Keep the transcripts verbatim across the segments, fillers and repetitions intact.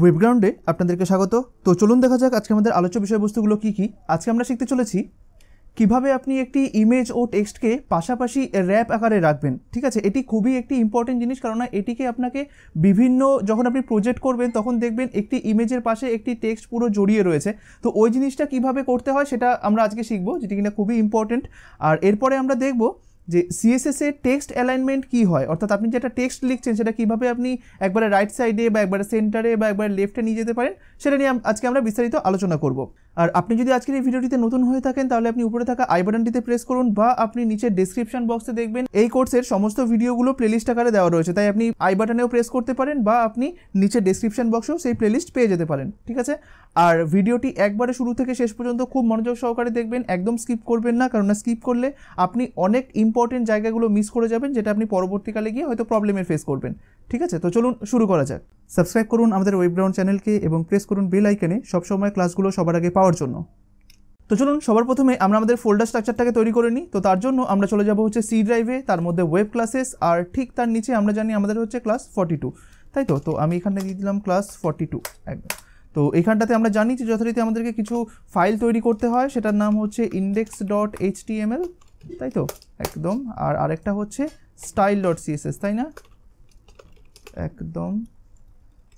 वेबग्राउंडे आपनादेरके स्वागत। तो चलुन देखा जाक आजके आमादेर आलोच्य विषयबस्तुगुलो कि कि। आजके आमरा शिखते चलेछि किभाबे आपनि एकटी इमेज और टेक्सट के पाशापाशी रैप आकारे राखबेन। ठीक आछे, एटी खूबई एकटी इम्पोर्टेंट जिनिस, कारण एटिके आपनाके विभिन्न जखन आपनि प्रोजेक्ट करबेन तखन देखबेन एकटी इमेजेर पाशे एकटी टेक्सट पुरो जड़िए रयेछे। तो ओई जिनिसटा किभाबे करते हय सेटा आमरा आजके शिखबो, जेटी किना खूबई इम्पोर्टेंट। आर एरपरे आमरा देखबो जे सीएसएस ए टेक्सट अलाइनमेंट की है, अर्थात आपनी जेटा टेक्सट लिखछेन सेटा किभाबे आपनी एकबारे राइट साइडे बा एकबारे सेंटारे बा एकबारे लेफ्टे निये जेते पारेन, सेटा निये आजके आमरा विस्तारित आलोचना करब। और आपनी यदि आजकेर एई भिडियोटिते नतुन हये थाकेन ताहले आपनी उपरे थाका आई बाटनटिते प्रेस करुन बा आपनी नीचे डेस्क्रिप्शन बक्से देखबेन एई कोर्सेर समस्त भिडियोगुलो प्लेलिस्ट आकारे देवा रयेछे, ताई आपनी आई बाटनेओ प्रेस करते पारेन बा आपनी नीचे डेस्क्रिप्शन बक्सेओ सेई प्लेलिस्ट पेये जेते पारेन। ठीक आछे, और भिडियोटी एकबारे शुरू थेके शेष पर्यन्त खूब मनोयोग सहकारे देखबेन, एकदम स्किप करबेन ना, कारण स्किप करले आपनी अनेक इम्पोर्टेंट जैगागुलो मिस करे जाबेन जेटा आपनी परवर्तीकाले गिये होयतो प्रब्लेमे फेस करबेन। ठीक आछे, तो चलुन शुरू करा जाक। सबस्क्राइब करुन आमादेर वेब ग्राउंड चैनल के एबं प्रेस करुन बेल आइकने सब समय क्लासगुलो सबार आगे पाओयार जोन्नो। तो चलुन सबार प्रथमे आमरा आमादेर फोल्डार स्ट्राक्चारटाके तैरि करे निई। तो तार जोन्नो आमरा चले जाबो होच्छे सी ड्राइवे, तार मध्ये वेब क्लासेस, और ठीक तार नीचे आमरा जानि आमादेर होच्छे क्लास बयाल्लिश, ताई तो तो आमी एखाने दिये दिलाम क्लास बयाल्लिश एकदम। तो एखानटाते आमरा जानि जे यथारीति आमादेरके किछु फाइल तैरि करते हय, सेटार नाम होच्छे index dot H T M L, ताई तो एकदम, और आरेकटा होच्छे style dot C S S, ताई ना एकदम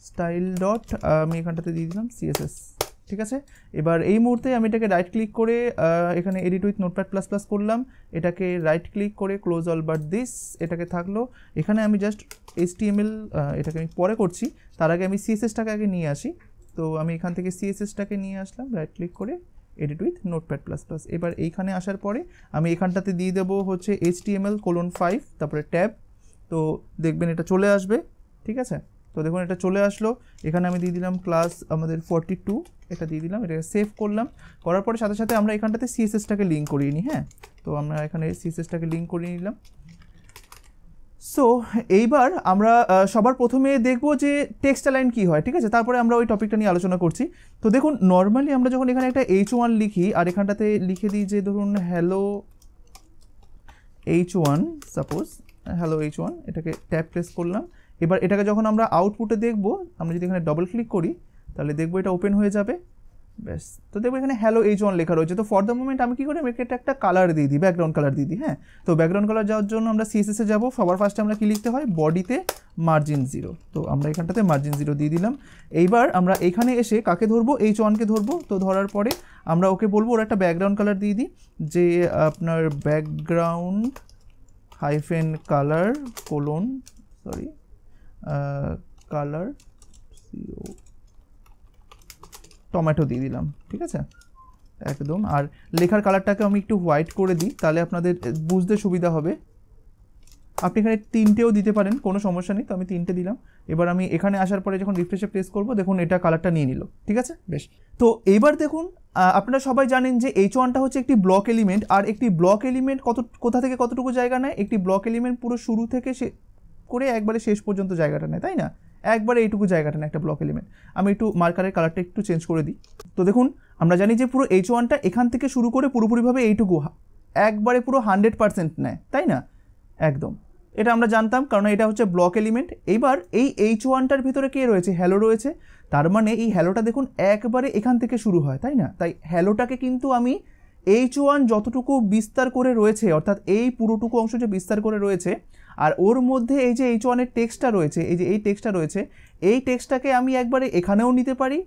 स्टाइल डट आमी एखानटाते दिये दिलाम सी एस एस। ठीक आछे, एबार एई मुहूर्ते आमी एटाके राइट क्लिक करे एखाने edit with notepad plus plus करलाम, एटाके राइट क्लिक करे क्लोज अल बाट दिस एटाके थाकलो एखाने। आमी just H T M L एटाके आमी परे करछि, तार आगे आमी सी एस एसटाके आगे निये आसि। तो आमी एखान थेके सी एस एसटाके निये आसलाम, राइट क्लिक करे edit with notepad plus plus. एबार एइखाने आसार परे आमी एखानटाते दिये देबो होच्छे H T M L colon five तारपरे टैब, तो देखबेन एटा चले आसबे। ठीक आछे, तो देखो ये चले आसलो, एखाने आमी दिए दिलाम क्लास आमादेर बयाल्लिश एटा दिए दिलाम, एटाके सेव करलाम, करार परे साथे साथे आमरा एखानटाते सीएसएसटाके लिंक करिए नि। हाँ, तो आमरा एखाने सीएसएसटाके लिंक करिए निलाम। सो एइबार आमरा सबार प्रथमे देखबो जे टेक्सट अलाइन की हय। ठीक आछे, तारपरे आमरा ओई टपिकटा निये आलोचना करछि। तो देखुन नर्माली आमरा जखन एखाने एकटा एच वन लिखी और एखानटाते लिखे दिई जे धरुन hello H one, suppose hello H one, एटाके टैब प्रेस करलाम। एबार एटाके जखन आमरा आउटपुटे देखबो, आमरा यदि एखाने डबल क्लिक करी ताहले देखबो एटा ओपेन हये जाबे। बेस, तो देखो एखाने हेलो एच वन लेखा रयेछे। तो फर द मोमेंट आमि कि करि आमि एटा एकटा कालार दिये दिई, बैकग्राउंड कालार दिये दिई। हाँ, तो बैकग्राउंड कालार जाओयार जोन्नो आमरा सीएसएस ए जाबो। सबार फार्स्टे आमरा कि लिखते हय, बडिते मार्जिन जिरो, तो आमरा एखानटाते मार्जिन जिरो दिये दिलाम। एइबार आमरा एखाने एसे काके धरबो, एच वन के धरबो। तो धरार परे आमरा ओके बोलबो ओर एकटा बैकग्राउंड कालार दिये दिई, जे आपनार बैकग्राउंड हाइफेन कालार कोलन सरि कलर सीओ टमेटो दिए दिलाम। ठीक है एकदम, और लेखार कलरटाके आमी एकटू व्हाइट कर दी, ताहले आपनादेर बुझते सुविधा होबे। आपनि एखाने तीनटेओ दिते पारेन, कोनो समस्या नहीं। तो आमी तीनटे दिलाम। एबार आमी एखाने आसार परे जखन रिफ्रेशे प्रेस करब, देखुन एटा कलरटा निये निल। ठीक है बेश, तो एबार देखुन আপনারা সবাই জানেন যে এইচ ওয়ান টা হচ্ছে একটি ব্লক এলিমেন্ট, আর একটি ব্লক এলিমেন্ট কত কোথা থেকে কতটুকু জায়গা নেয়? একটি ব্লক এলিমেন্ট পুরো শুরু থেকে সে করে একবারে শেষ পর্যন্ত জায়গাটা নেয়, তাই না? একবারে এইটুকু জায়গাটা নেয় একটা ব্লক এলিমেন্ট। আমি একটু মার্কারের কালারটা একটু চেঞ্জ করে দিই। তো দেখুন আমরা জানি যে পুরো এইচ ওয়ান টা এখান থেকে শুরু করে পুরোপুরিভাবে এইটুকু একবারে পুরো হান্ড্রেড পার্সেন্ট নেয়, তাই না? একদম, এটা আমরা জানতাম, কারণ এটা হচ্ছে ব্লক এলিমেন্ট। এবার এই এইচ ওয়ান টার ভিতরে কে রয়েছে? হ্যালো রয়েছে। তার মানে এই হ্যালোটা দেখুন একবারে এখান থেকে শুরু হয়, তাই না? তাই হ্যালোটাকে কিন্তু আমি এইচ ওয়ান যতটুকু বিস্তার করে রয়েছে, অর্থাৎ এই পুরোটুকু অংশ যে বিস্তার করে রয়েছে, আর ওর মধ্যে এই যে এইচ ওয়ান এর টেক্সটটা রয়েছে, এই যে এই টেক্সটটা রয়েছে, এই টেক্সটটাকে আমি একবারে এখানেও নিতে পারি,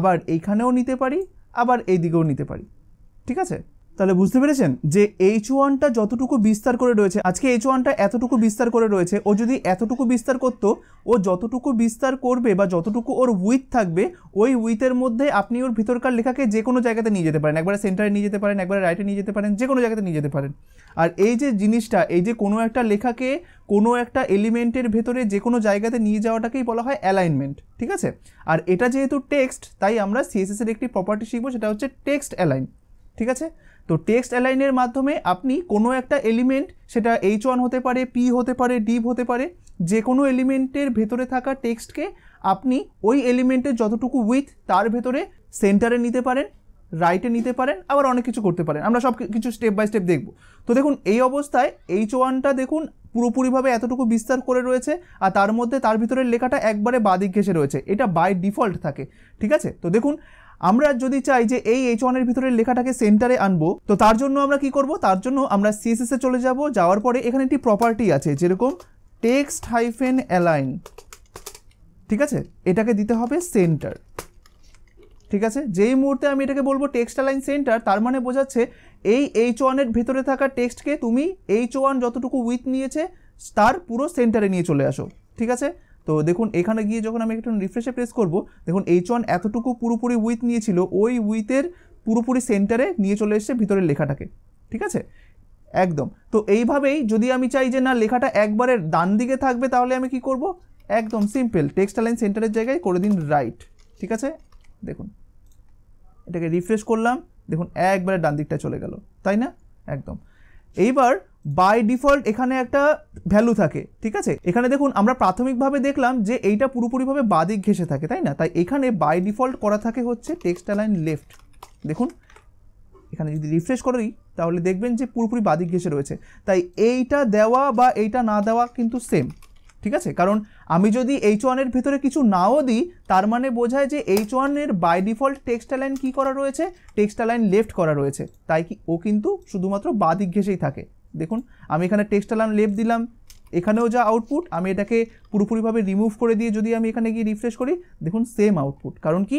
আবার এইখানেও নিতে পারি, আবার এই দিকেও নিতে পারি। ঠিক আছে, তাহলে বুঝতে পেরেছেন যে এইচ ওয়ান টা যতটুকু বিস্তার করে রয়েছে, আজকে এইচ ওয়ান টা এতটুকু বিস্তার করে রয়েছে। ও যদি এতটুকু বিস্তার করত, ও যতটুকু বিস্তার করবে বা যতটুকু ওর উইথ থাকবে, ওই উইথের মধ্যে আপনি ওর ভিতরকার লেখাকে যে কোনো জায়গাতে নিয়ে যেতে পারেন, একবারে সেন্টারে নিয়ে যেতে পারেন, একবারে রাইটে নিয়ে যেতে পারেন, যে কোনো জায়গাতে নিয়ে যেতে পারেন। আর এই যে জিনিসটা, এই যে কোনো একটা লেখাকে কোনো একটা এলিমেন্টের ভেতরে যে কোনো জায়গাতে নিয়ে যাওয়াটাকেই বলা হয় অ্যালাইনমেন্ট। ঠিক আছে, আর এটা যেহেতু টেক্সট, তাই আমরা সিএসএস এর একটি প্রপার্টি শিখবো, সেটা হচ্ছে টেক্সট অ্যালাইন। ঠিক আছে, তো টেক্সট অ্যালাইনের মাধ্যমে আপনি কোনো একটা এলিমেন্ট, সেটা এইচ ওয়ান হতে পারে, পি হতে পারে, ডিভ হতে পারে, যে কোনো এলিমেন্টের ভেতরে থাকা টেক্সটকে আপনি ওই এলিমেন্টের যতটুকু উইথ তার ভেতরে সেন্টারে নিতে পারেন, রাইটে নিতে পারেন, আবার অনেক কিছু করতে পারেন। আমরা সব কিছু স্টেপ বাই স্টেপ দেখব। তো দেখুন এই অবস্থায় এইচ ওয়ানটা দেখুন পুরোপুরিভাবে এতটুকু বিস্তার করে রয়েছে, আর তার মধ্যে তার ভিতরের লেখাটা একবারে বাদিক ঘেসে রয়েছে, এটা বাই ডিফল্ট থাকে, ঠিক আছে। তো দেখুন আমরা যদি চাই যে এই এইচ ওয়ানের ভিতরের লেখাটাকে সেন্টারে আনবো, তো তার জন্য আমরা কি করব, তার জন্য আমরা সিএসএসে চলে যাব। যাওয়ার পরে এখানে একটি প্রপার্টি আছে যেরকম টেক্সট হাইফেন অ্যালাইন, ঠিক আছে, এটাকে দিতে হবে সেন্টার, ঠিক আছে। যেই মুহূর্তে আমি এটাকে বলবো টেক্সট অ্যালাইন সেন্টার, তার মানে বোঝাচ্ছে এই এইচ ওয়ানের ভেতরে থাকা টেক্সটকে তুমি এইচ ওয়ান যতটুকু উইথ নিয়েছে তার পুরো সেন্টারে নিয়ে চলে আসো, ঠিক আছে। তো দেখুন এখানে গিয়ে যখন আমি একটু রিফ্রেশে প্রেস করব, দেখুন এইচ ওয়ান এতটুকু পুরোপুরি উইথ নিয়েছিল, ওই উইথের পুরোপুরি সেন্টারে নিয়ে চলে এসছে ভিতরের লেখাটাকে, ঠিক আছে, একদম। তো এইভাবেই যদি আমি চাই যে না লেখাটা একবারে ডান দিকে থাকবে, তাহলে আমি কি করব, একদম সিম্পল টেক্সট অ্যালাইন সেন্টারের জায়গায় করে দিন রাইট, ঠিক আছে। দেখুন এটাকে রিফ্রেশ করলাম, দেখুন একবারে ডান দিকটা চলে গেল, তাই না, একদম। এইবার বাই ডিফল্ট এখানে একটা ভ্যালু থাকে, ঠিক আছে। এখানে দেখুন আমরা প্রাথমিকভাবে দেখলাম যে এইটা পুরোপুরিভাবে বাদিক ঘেসে থাকে, তাই না, তাই এখানে বাই ডিফল্ট করা থাকে হচ্ছে টেক্সট অ্যালাইন লেফট। দেখুন এখানে যদি রিফ্রেশ করি তাহলে দেখবেন যে পুরোপুরি বাদিক ঘেসে রয়েছে, তাই এইটা দেওয়া বা এইটা না দেওয়া কিন্তু সেম, ঠিক আছে। কারণ আমি যদি এইচ ওয়ানের ভেতরে কিছু নাও দিই, তার মানে বোঝায় যে এইচ ওয়ানের বাই ডিফল্ট টেক্সট অ্যালাইন কী করা রয়েছে, টেক্সট অ্যালাইন লেফট করা রয়েছে, তাই কি ও কিন্তু শুধুমাত্র বাদিক ঘেসেই থাকে। দেখুন আমি এখানে টেক্সট অ্যালাইন লেফট দিলাম, এখানেও যা আউটপুট, আমি এটাকে পুরোপুরিভাবে রিমুভ করে দিয়ে যদি আমি এখানে গিয়ে রিফ্রেশ করি, দেখুন সেম আউটপুট। কারণ কি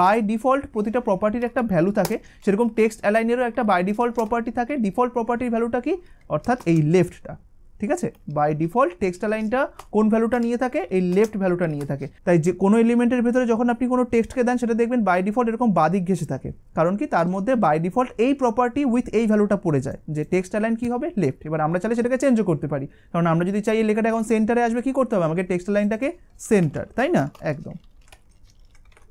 বাই ডিফল্ট প্রতিটা প্রপার্টির একটা ভ্যালু থাকে, সেরকম টেক্সট অ্যালাইনেরও একটা বাই ডিফল্ট প্রপার্টি থাকে। ডিফল্ট প্রপার্টির ভ্যালুটা কি, অর্থাৎ এই লেফটটা, ঠিক আছে। বাই ডিফল্ট টেক্সট অ্যালাইনটা কোন ভ্যালুটা নিয়ে থাকে, এই লেফট ভ্যালুটা নিয়ে থাকে, তাই যে কোনো এলিমেন্টের ভেতরে যখন আপনি কোনো টেক্সটকে দেন সেটা দেখবেন বাই ডিফল্ট এরকম বাদিক ঘেসে থাকে। কারণ কি তার মধ্যে বাই ডিফল্ট এই প্রপার্টি উইথ এই ভ্যালুটা পড়ে যায় যে টেক্সট অ্যালাইন কী হবে, লেফট। এবার আমরা চাইলে সেটাকে চেঞ্জও করতে পারি, কারণ আমরা যদি চাই এই লেখাটা এখন সেন্টারে আসবে, কী করতে হবে আমাকে, টেক্সট অ্যালাইনটাকে সেন্টার, তাই না, একদম।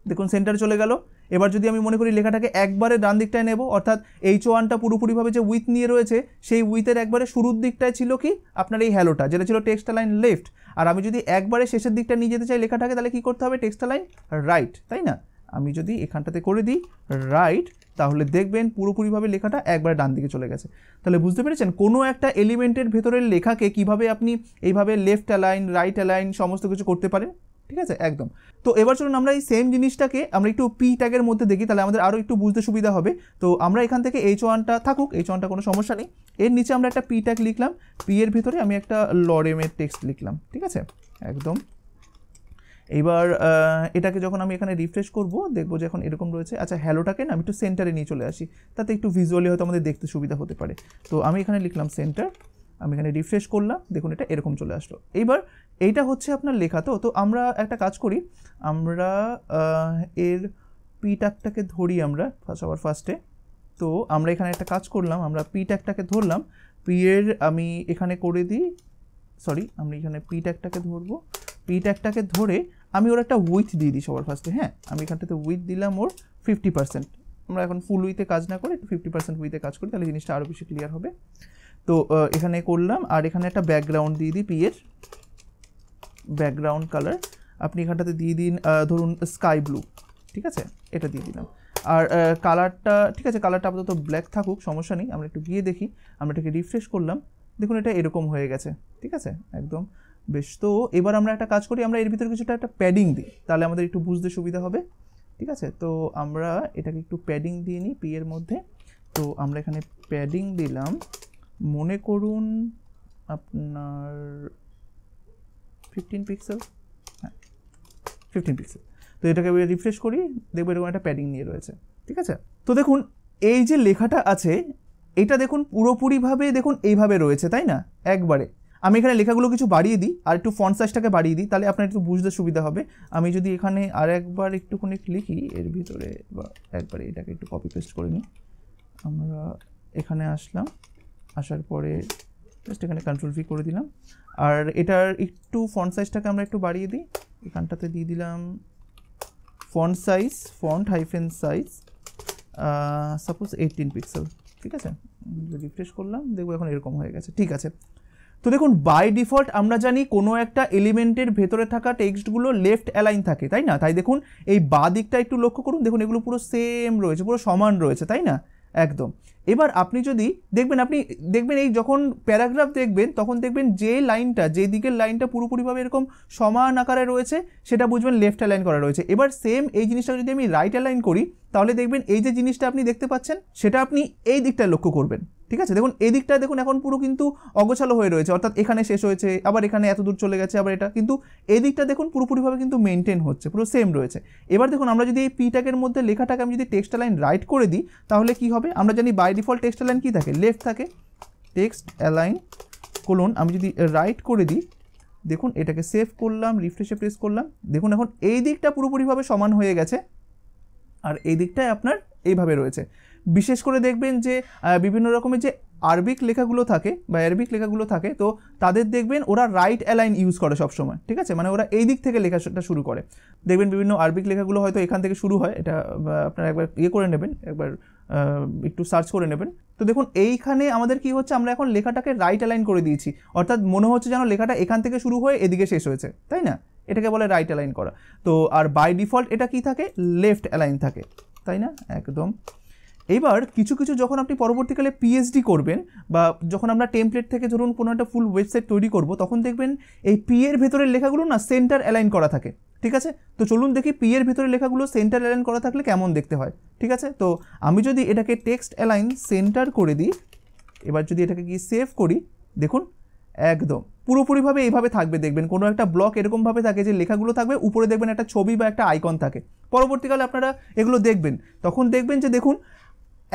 দেখুন সেন্টার চলে গেল। এবার যদি আমি মনে করি লেখাটাকে একবারে ডান দিকটায় নেব, অর্থাৎ এইচ ওয়ানটা পুরোপুরিভাবে যে উইথ নিয়ে রয়েছে সেই উইথের একবারে শুরুর দিকটায় ছিল কি আপনার এই হ্যালোটা, যেটা ছিল টেক্সট অ্যালাইন লেফট, আর আমি যদি একবারে শেষের দিকটা নিয়ে যেতে চাই লেখাটাকে, তাহলে কী করতে হবে, টেক্সট অ্যালাইন রাইট, তাই না। আমি যদি এখানটাতে করে দিই রাইট, তাহলে দেখবেন পুরোপুরিভাবে লেখাটা একবারে ডান দিকে চলে গেছে। তাহলে বুঝতে পেরেছেন কোনো একটা এলিমেন্টের ভেতরের লেখাকে কীভাবে আপনি এইভাবে লেফট অ্যালাইন রাইট অ্যালাইন সমস্ত কিছু করতে পারেন, ঠিক আছে, একদম। তো এবার চলুন আমরা এই সেম জিনিসটাকে আমরা একটু পি ট্যাগের মধ্যে দেখি, তাহলে আমাদের আরও একটু বুঝতে সুবিধা হবে। তো আমরা এখান থেকে এইচ ওয়ানটা থাকুক, এইচ ওয়ানটা কোনো সমস্যা নেই, এর নিচে আমরা একটা পি ট্যাগ লিখলাম, পি এর ভিতরে আমি একটা লরেমের টেক্সট লিখলাম, ঠিক আছে, একদম। এইবার এটাকে যখন আমি এখানে রিফ্রেশ করব, দেখব যে এখন এরকম রয়েছে। আচ্ছা হ্যালোটাকে না আমি একটু সেন্টারে নিয়ে চলে আসি, তাতে একটু ভিজুয়ালি হয়তো আমাদের দেখতে সুবিধা হতে পারে। তো আমি এখানে লিখলাম সেন্টার, আমি এখানে রিফ্রেশ করলাম, দেখুন এটা এরকম চলে আসলো। এইবার এইটা হচ্ছে আপনার লেখা। তো তো আমরা একটা কাজ করি, আমরা এর পি ট্যাগটাকে ধরি আমরা ফার্স্ট আবার ফার্স্টে। তো আমরা এখানে একটা কাজ করলাম, আমরা পি ট্যাগটাকে ধরলাম, পি এর আমি এখানে করে দিই, সরি আমি এখানে পি ট্যাগটাকে ধরবো, পি ট্যাগটাকে ধরে আমি ওর একটা উইথ দিয়ে দিই সবার ফার্স্টে। হ্যাঁ আমি এখানটাতে উইথ দিলাম ওর ফিফটি পার্সেন্ট, আমরা এখন ফুল উইথে কাজ না করে একটু ফিফটি পার্সেন্ট উইথে কাজ করি, তাহলে জিনিসটা আরও বেশি ক্লিয়ার হবে। তো এখানে করলাম, আর এখানে একটা ব্যাকগ্রাউন্ড দিয়ে দিই, পি এর ব্যাকগ্রাউন্ড কালার আপনি এখানটাতে দিয়ে দিন ধরুন স্কাই ব্লু, ঠিক আছে, এটা দিয়ে দিলাম। আর কালারটা ঠিক আছে, কালারটা আপাতত ব্ল্যাক থাকুক, সমস্যা নেই। আমরা একটু গিয়ে দেখি, আমরা এটাকে রিফ্রেশ করলাম, দেখুন এটা এরকম হয়ে গেছে, ঠিক আছে, একদম বেশ। তো এবার আমরা একটা কাজ করি, আমরা এর ভিতরে কিছুটা একটা প্যাডিং দিই, তাহলে আমাদের একটু বুঝতে সুবিধা হবে, ঠিক আছে। তো আমরা এটাকে একটু প্যাডিং দিয়ে নিই পি এর মধ্যে। তো আমরা এখানে প্যাডিং দিলাম, মনে করুন আপনার ফিফটিন পিক্সেল, হ্যাঁ ফিফটিন পিক্সেল। তো এটাকে রিফ্রেশ করি, দেখবো এরকম একটা প্যাডিং নিয়ে রয়েছে, ঠিক আছে। তো দেখুন এই যে লেখাটা আছে এটা দেখুন পুরোপুরিভাবে দেখুন এইভাবে রয়েছে, তাই না, একবারে। আমি এখানে লেখাগুলো কিছু বাড়িয়ে দিই আর একটু ফন্ট সাইজটাকে বাড়িয়ে দিই, তাহলে আপনার একটু বুঝতে সুবিধা হবে। আমি যদি এখানে আর একবার একটুখানি লিখি এর ভিতরে, বা একবারে এটাকে একটু কপি পেস্ট করে নিই। আমরা এখানে আসলাম, আসার পরে জাস্ট এখানে কন্ট্রোল ভি করে দিলাম, আর এটার একটু ফন্ট সাইজটাকে আমরা একটু বাড়িয়ে দিই। এখানটাতে দিয়ে দিলাম font size, font hyphen size, suppose eighteen pixel, ঠিক আছে। রিফ্রেশ করলাম, দেখবো এখন এরকম হয়ে গেছে, ঠিক আছে। तो देखो बाय डिफॉल्ट आमरा जानी कोनो एकटा एलिमेंटेर भेतरे थाका टेक्सटगुलो लेफ्ट अलाइन थाके ताई ना, ताई देखुन एई बा दिकटा एकटु लक्ष्य करुन, देखुन एगुलो पुरो सेम रयेछे, पुरो समान रयेछे ताई ना एकदम। एबार आपनी जदि देखबेन आपनी देखबेन एई जखन प्याराग्राफ देखबेन तखन देखबेन जे लाइनटा जे दिकेर लाइनटा पुरोपुरिभावे एरकम समान आकारे रयेछे सेटा बुझबेन लेफ्ट अलाइन करा रयेछे। एबार सेम एई जिनिसटा जदि आमि राइट अलाइन करी ताहले देखबेन एई जे जिनिसटा आपनि देखते पाच्छेन सेटा आपनि एई दिकटा लक्ष्य करबेन। ठीक है, देखो ए दिक्ट देखो एन पुरो किन्तु अगोछालो हो रही है, अर्थात एखे शेष हो आर एखे एत दूर चले गए आर एट किन्तु ए दिक्ट देखो पुरोपुरी भाव क्योंकि मेनटेन होच्छे पुरो सेम रही है। एबार देखो आमरा जदि पी टैगर मध्य लेखाटा आमि जदि टेक्सट अलाइन राइट कर दी ताहले कि होबे, आमरा जानी बाय डिफल्ट टेक्सट अलाइन कि थाके लेफ्ट थाके, टेक्सट अलाइन कोलन आमि जदि राइट कर दी देखो एटाके सेव करलाम रिफ्रेशे प्रेस करलाम देखो एखन ए दिकटा पुरोपुरी भाव समान हो गेछे और ए दिकटाय आपनार এইভাবে রয়েছে। বিশেষ করে দেখবেন যে বিভিন্ন রকমের যে আরবিক লেখাগুলো থাকে বা আরবিক লেখাগুলো থাকে তো তাদের দেখবেন ওরা রাইট অ্যালাইন ইউজ করে সব সময়। ঠিক আছে, মানে ওরা এই দিক থেকে লেখাটা শুরু করে, দেখবেন বিভিন্ন আরবিক লেখাগুলো হয়তো এখান থেকে শুরু হয়। এটা আপনারা একবার ইয়ে করে নেবেন, একবার একটু সার্চ করে নেবেন। তো দেখুন এইখানে আমাদের কি হচ্ছে, আমরা এখন লেখাটাকে রাইট অ্যালাইন করে দিয়েছি, অর্থাৎ মনে হচ্ছে যেন লেখাটা এখান থেকে শুরু হয়ে এদিকে শেষ হয়েছে, তাই না? এটাকে বলে রাইট অ্যালাইন করা। তো আর বাই ডিফল্ট এটা কি থাকে, লেফট অ্যালাইন থাকে, তাই না একদম। এবার কিছু কিছু যখন আপনি পরবর্তীকালে পিএইচডি করবেন বা যখন আমরা টেমপ্লেট থেকে ধরুন কোনো একটা ফুল ওয়েবসাইট তৈরি করব তখন দেখবেন এই পি এর ভেতরের লেখাগুলো না সেন্টার অ্যালাইন করা থাকে। ঠিক আছে, তো চলুন দেখি পি এর ভেতরের লেখাগুলো সেন্টার অ্যালাইন করা থাকলে কেমন দেখতে হয়। ঠিক আছে, তো আমি যদি এটাকে টেক্সট অ্যালাইন সেন্টার করে দিই, এবার যদি এটাকে গিয়ে সেভ করি দেখুন একদম পুরোপুরিভাবে এইভাবে থাকবে। দেখবেন কোনো একটা ব্লক এরকমভাবে থাকে যে লেখাগুলো থাকবে, উপরে দেখবেন একটা ছবি বা একটা আইকন থাকে। পরবর্তীকালে আপনারা এগুলো দেখবেন তখন দেখবেন যে দেখুন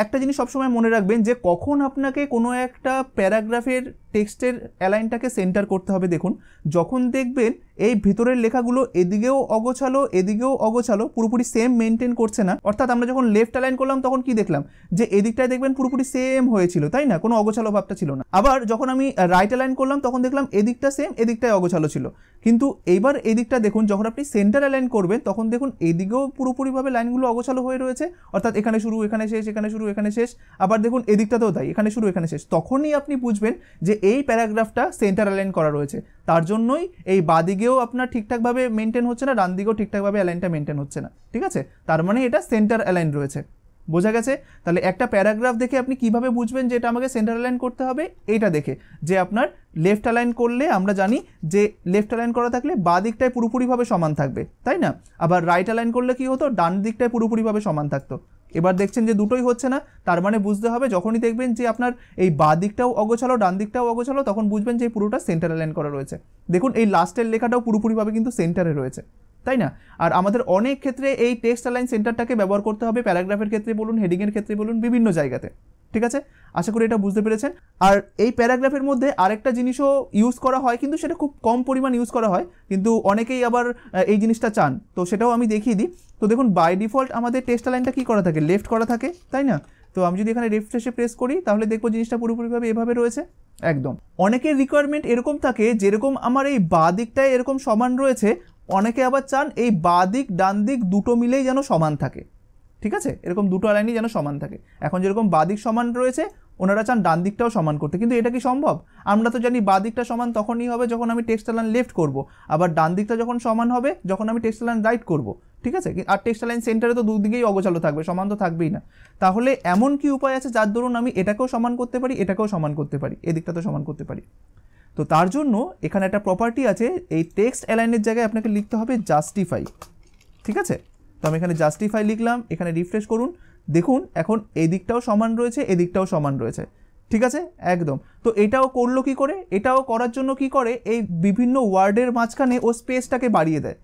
একটা জিনিস সবসময় মনে রাখবেন যে কখন আপনাকে কোনো একটা প্যারাগ্রাফের টেক্সটের অ্যালাইনটাকে সেন্টার করতে হবে। দেখুন যখন দেখবেন এই ভিতরের লেখাগুলো এদিকেও অগোছালো এদিকেও অগোছালো পুরোপুরি সেম মেনটেন করছে না, অর্থাৎ আমরা যখন লেফট অ্যালাইন করলাম তখন কি দেখলাম যে এদিকটায় দেখবেন পুরোপুরি সেম হয়েছিল, তাই না? কোনো অগোছালো ভাবটা ছিল না। আবার যখন আমি রাইট অ্যালাইন করলাম তখন দেখলাম এদিকটা সেম এদিকটায় অগোছালো ছিল, কিন্তু এইবার এদিকটা দেখুন যখন আপনি সেন্টার অ্যালাইন করবেন তখন দেখুন এদিকেও পুরোপুরিভাবে লাইনগুলো অগোছালো হয়ে রয়েছে, অর্থাৎ এখানে শুরু এখানে শেষ এখানে শুরু এখানে শেষ। আবার দেখুন এদিকটাতেও তাই, এখানে শুরু এখানে শেষ। তখনই আপনি বুঝবেন যে এই প্যারাগ্রাফটা সেন্টার অ্যালাইন করা রয়েছে, তার জন্যই এই বাদিকেও আপনার ঠিকঠাকভাবে মেনটেন হচ্ছে না, ডান দিকেও ঠিকঠাকভাবে অ্যালাইনটা মেনটেন হচ্ছে না। ঠিক আছে, তার মানে এটা সেন্টার অ্যালাইন রয়েছে। বোঝা গেছে? তাহলে একটা প্যারাগ্রাফ দেখে আপনি কিভাবে বুঝবেন যে এটা আমাকে সেন্টার অ্যালাইন করতে হবে, এইটা দেখে। যে আপনার লেফট অ্যালাইন করলে আমরা জানি যে লেফট অ্যালাইন করা থাকলে বা দিকটায় পুরোপুরিভাবে সমান থাকবে, তাই না? আবার রাইট অ্যালাইন করলে কি হতো, ডান দিকটায় পুরোপুরিভাবে সমান থাকতো। এবার দেখছেন যে দুটোই হচ্ছে না, তার মানে বুঝতে হবে যখনই দেখবেন যে আপনার এই বা দিকটাও অগোছালো ডান দিকটাও অগোছালো তখন বুঝবেন যে পুরোটা সেন্টার অ্যালাইন করা রয়েছে। দেখুন এই লাস্টের লেখাটাও পুরোপুরিভাবে কিন্তু সেন্টারে রয়েছে, তাই না? আর আমাদের অনেক ক্ষেত্রে এই টেক্সট অ্যালাইন সেন্টারটাকে ব্যবহার করতে হবে, প্যারাগ্রাফের ক্ষেত্রে বলুন হেডিংয়ের ক্ষেত্রে বলুন বিভিন্ন জায়গাতে। ঠিক আছে, আশা করি এটা বুঝতে পেরেছেন। আর এই প্যারাগ্রাফের মধ্যে আরেকটা জিনিসও ইউজ করা হয়, কিন্তু সেটা খুব কম পরিমাণ ইউজ করা হয়, কিন্তু অনেকেই আবার এই জিনিসটা চান, তো সেটাও আমি দেখিয়ে দিই। তো দেখুন বাই ডিফল্ট আমাদের টেক্সট অ্যালাইনটা কী করা থাকে, লেফট করা থাকে, তাই না? তো আমি যদি এখানে রিফ্রেশে প্রেস করি তাহলে দেখবো জিনিসটা পুরোপুরিভাবে এভাবে রয়েছে একদম। অনেকের রিকোয়ারমেন্ট এরকম থাকে, যেরকম আমার এই বা দিকটায় এরকম সমান রয়েছে, অনেকে আবার চান এই বা দিক ডান দিক দুটো মিলেই যেন সমান থাকে। ঠিক আছে, এরকম দুটো লাইনই যেন সমান থাকে। এখন যেরকম বা দিক সমান রয়েছে ওনারা চান ডান দিকটাও সমান করতে, কিন্তু এটা কি সম্ভব? আমরা তো জানি বা দিকটা সমান তখনই হবে যখন আমি টেক্সট লাইন লেফট করব, আবার ডান দিকটা যখন সমান হবে যখন আমি টেক্সট লাইন রাইট করব। ঠিক আছে, আর টেক্সট লাইন সেন্টারে তো দুদিকেই অগোছালো থাকবে, সমান তো থাকবেই না। তাহলে এমন কি উপায় আছে যার দরুন আমি এটাকেও সমান করতে পারি এটাকেও সমান করতে পারি এদিকটা তো সমান করতে পারি? তো তার জন্য এখানে একটা প্রপার্টি আছে, এই টেক্সট অ্যালাইনের জায়গায় আপনাকে লিখতে হবে জাস্টিফাই। ঠিক আছে, তো আমি এখানে জাস্টিফাই লিখলাম, এখানে রিফ্রেশ করুন দেখুন এখন এদিকটাও সমান রয়েছে এদিকটাও সমান রয়েছে। ঠিক আছে একদম। তো এটাও করলো কি করে, এটাও করার জন্য কি করে এই বিভিন্ন ওয়ার্ডের মাঝখানে ও স্পেসটাকে বাড়িয়ে দেয়।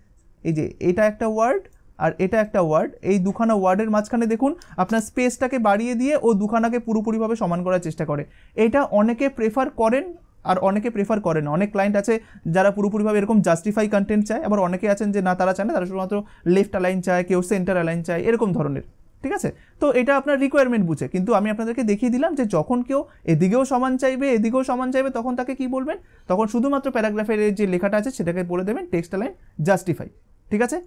এই যে এটা একটা ওয়ার্ড আর এটা একটা ওয়ার্ড, এই দুখানা ওয়ার্ডের মাঝখানে দেখুন আপনার স্পেসটাকে বাড়িয়ে দিয়ে ও দুখানাকে পুরোপুরিভাবে সমান করার চেষ্টা করে। এটা অনেকে প্রেফার করেন আর অনেকে প্রেফার করেন। অনেক ক্লায়েন্ট আছে যারা পুরোপুরিভাবে এরকম জাস্টিফাই কন্টেন্ট চায়, আবার অনেকে আছেন যে না তারা চায় না, তারা শুধুমাত্র লেফট অ্যালাইন চায়, কেউ সেন্টার অ্যালাইন চায়, এরকম ধরনের। ঠিক আছে, তো এটা আপনার রিকোয়ারমেন্ট বুঝে, কিন্তু আমি আপনাদেরকে দেখিয়ে দিলাম যে যখন কেউ এদিকেও সমান চাইবে এদিকেও সমান চাইবে তখন তাকে কি বলবেন, তখন শুধুমাত্র প্যারাগ্রাফের যে লেখাটা আছে সেটাকে বলে দেবেন টেক্সট অ্যালাইন জাস্টিফাই। ঠিক আছে,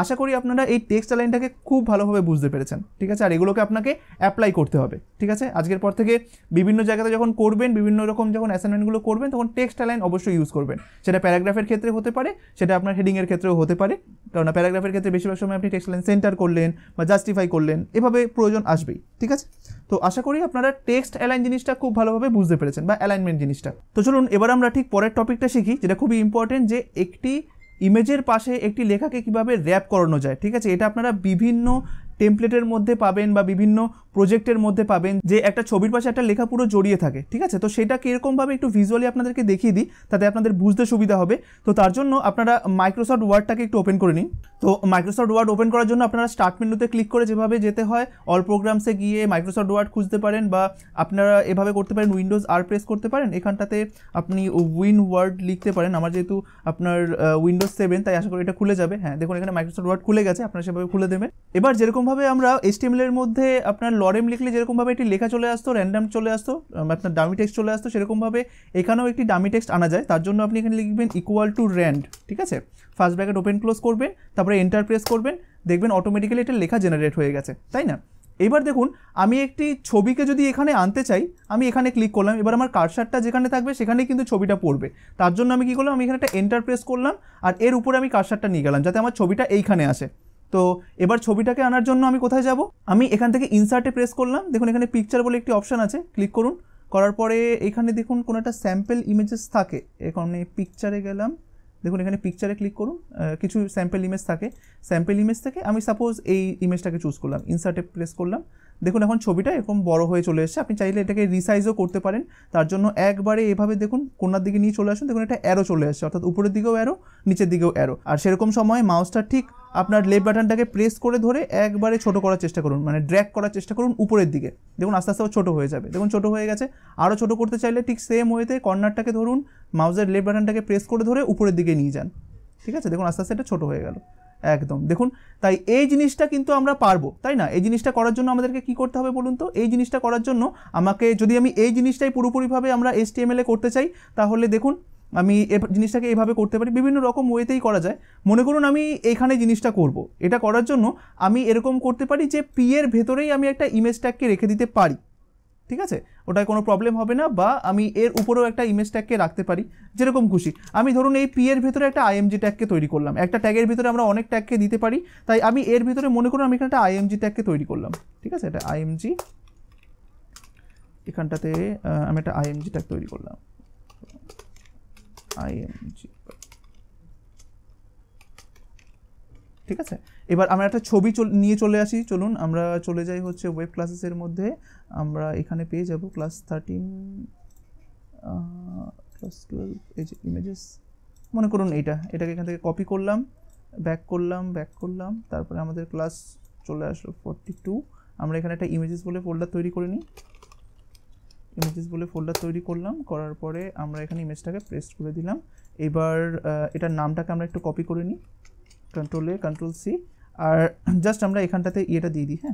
आशा करी अपनारा ये टेक्सट लाइन के खूब भालोभाबे बुझते पेरेछेन। ठीक है और एगुलोके आपनाके अप्लाई करते होबे। ठीक है आजकेर पर थेके विभिन्न जायगाते जखन करबेन विभिन्न रकम जखन असाइनमेंटगुलो करबेन तखन टेक्सट लाइन अवश्यई यूज करबेन। सेटा पैराग्राफेर क्षेत्रे होते पारे, सेटा आपनार हेडिंगेर क्षेत्रेओ होते पारे, कारण पैराग्राफेर क्षेत्रे बेशिरभाग समय आपनि टेक्सट लाइन सेंटार करलेन बा जस्टिफाई करलेन, एभाबे प्रयोजन आसबेई। ठीक है तो आशा करी अपनारा टेक्सट अलाइन जिनिसटा खूब भालोभाबे बुझते पेरेछेन बा अलाइनमेंट जिनिसटा। तो चलुन एबार आमरा ठीक परेर टपिकटा शिखी जेटा खूब इम्पोर्टेंट जे एकटी इमेजर पाशे एक लेखा के किभाबे रैप करानो जाए। ठीक है ये अपनारा विभिन्न टेम्पलेटर मध्य पाबेन बा विभिन्न प्रोजेक्टर मध्य पाबेन जे एक छबिर पाशे एक लेखा पुरो जड़िए थाके। ठीक है तो सेटा किरकम भावे एकटु भिजुअली आपनादेरके देखिए दी ताते आपनादेर बुझते सुविधा होबे। तो तार जोन्नो आपनारा माइक्रोसफ्ट वार्डटाके एकटु ओपेन करे निन। तो माइक्रोसफ्ट वार्ड ओपेन करार जोन्नो आपनारा स्टार्ट मेनुते क्लिक करे जेभाबे जेते हय अल प्रोग्राम्से गिये माइक्रोसफ्ट वार्ड खुजते पारेन बा आपनारा एभाबे करते पारेन उइंडोज आर प्रेस करते पारेन, एखानटाते आपनि उइन वार्ड लिखते पारेन। आमार जेहेतु आपनार उइंडोज सेवन ताई आशा करी एटा खुले जाबे। हाँ देखुन एखाने माइक्रोसफ्ट वार्ड खुले गेछे, आपनारा सेभाबे खुले देबेन। एबार जेरकम भावे आमरा एचटीएमएल एर मध्ये आपनार लरेम लिखले जेरकम भावे एक लेखा चले आसतो रैंडम चले आसतो आपनार डामी टेक्स्ट चले आसतो सेरकम भावे एखानेও एक डामी टेक्स्ट आना जाए। तार जोन्नो आपनि एखाने लिखबेन इक्वल टू रैंड। ठीक है फार्स्ट ब्रैकेट ओपेन क्लोज करबेन, तारपरे एंटार प्रेस करबेन, देखबेन अटोमेटिकली एटा लेखा जेनारेट हये गेछे, ताई ना। एबार देखुन आमी एकटी छबिके जोदि एखाने आनते चाई आमी एखाने क्लिक करलाम, एबार आमार कार्सारटा जेखाने थाकबे सेखानेई किन्तु छबिटा पड़बे। तार जोन्नो आमी कि करलाम आमी एखाने एकटा एंटार प्रेस करलाम आर एर उपरे आमी कार्सारटा निये गेलाम जाते आमार छबिटा एइखाने आसे। तो एबार छबिटाके आनार जोन्नो आमी कोथाय जाबो, आमी एखान थेके इनसार्टे प्रेस करलाम, देखुन एखाने पिक्चार बोले एकटी अपशन आछे, क्लिक करुन, करार परे एखाने देखुन कोनो एकटा सैम्पल इमेजेस थाके, एखाने पिक्चारे गेलाम, देखुन एखाने पिक्चारे क्लिक करुन, किछु सैम्पल इमेज थाके, सैम्पल इमेज थेके आमी सपोज एई इमेजटाके चूज करलाम, इनसार्टे प्रेस करलाम, देखुन एखन छबिटा एरकम बड़ो हये चले एसेछे। आपनि चाइले एटाके रिसाइजও করতে পারেন, তার জন্য একবারে এভাবে দেখুন কোণার দিকে নিয়ে চলে আসুন, দেখুন এটা অ্যারো চলে আসছে, অর্থাৎ উপরের দিকেও অ্যারো নিচের দিকেও অ্যারো। আর সেরকম সময় মাউসটা ঠিক আপনার লেফট বাটনটাকে প্রেস করে ধরে একবারে ছোট করার চেষ্টা করুন, মানে ড্র্যাগ করার চেষ্টা করুন উপরের দিকে, দেখুন আস্তে আস্তে ছোট হয়ে যাবে। দেখুন ছোট হয়ে গেছে, আরো ছোট করতে চাইলে ঠিক সেম ওয়েতে কর্নারটাকে ধরুন, মাউসের লেফট বাটনটাকে প্রেস করে ধরে উপরের দিকে নিয়ে যান। ঠিক আছে দেখুন আস্তে আস্তে এটা ছোট হয়ে গেল एकदम। देखुन ताई ए जिनिसटा किन्तु आमरा पारबो, ताई ना। ए जिनिसटा करार जोन्नो आमादेरके कि करते होबे बोलुन तो, ए जिनिसटा करार जोन्नो आमाके जोदि आमी ए जिनिसटाई पुरोपुरि भावे आमरा एचटीएमएल ए करते चाई ताहले देखुन आमी ए जिनिसटाके एइभावे करते पारी, विभिन्न रकम ओयेतेई करा जाय। मने करुन आमी एइखाने जिनिसटा करबो, एटा करार जोन्नो आमी एरकम करते पारी जे पी एर भेतरेई आमी एकटा इमेज टैगके रेखे दिते पारी। ठीक है ওটা কোনো প্রবলেম হবে না, বা আমি এর উপরেও একটা ইমেজ ট্যাগকে রাখতে পারি যেরকম খুশি। আমি ধরুন এই পি এর ভিতরে একটা আইএমজি ট্যাগকে তৈরি করলাম, একটা ট্যাগের ভিতরে আমরা অনেক ট্যাগকে দিতে পারি, তাই আমি এর ভিতরে মনে করুন আমি এখানে একটা আইএমজি ট্যাগকে তৈরি করলাম। ঠিক আছে এটা আইএমজি, এখানটাতে আমি একটা আইএমজি ট্যাগ তৈরি করলাম, আইএমজি। ঠিক আছে এবার আমরা একটা ছবি নিয়ে চলে আসি, চলুন আমরা চলে যাই হচ্ছে ওয়েব ক্লাসেসের মধ্যে, আমরা এখানে পেয়ে যাব ক্লাস থার্টিন ক্লাস টুয়েলভ এই যে ইমেজেস, মনে করুন এটা এটাকে এখান থেকে কপি করলাম, ব্যাক করলাম, ব্যাক করলাম, তারপরে আমাদের ক্লাস চলে আসলো ফর্টি টু। আমরা এখানে একটা ইমেজেস বলে ফোল্ডার তৈরি করে নিই, ইমেজেস বলে ফোল্ডার তৈরি করলাম, করার পরে আমরা এখানে ইমেজটাকে পেস্ট করে দিলাম। এবার এটার নামটাকে আমরা একটু কপি করে নিই, कंट्रोल ए कंट्रोल सी और जस्ट हमें एखानटाते ये दिए दी। हाँ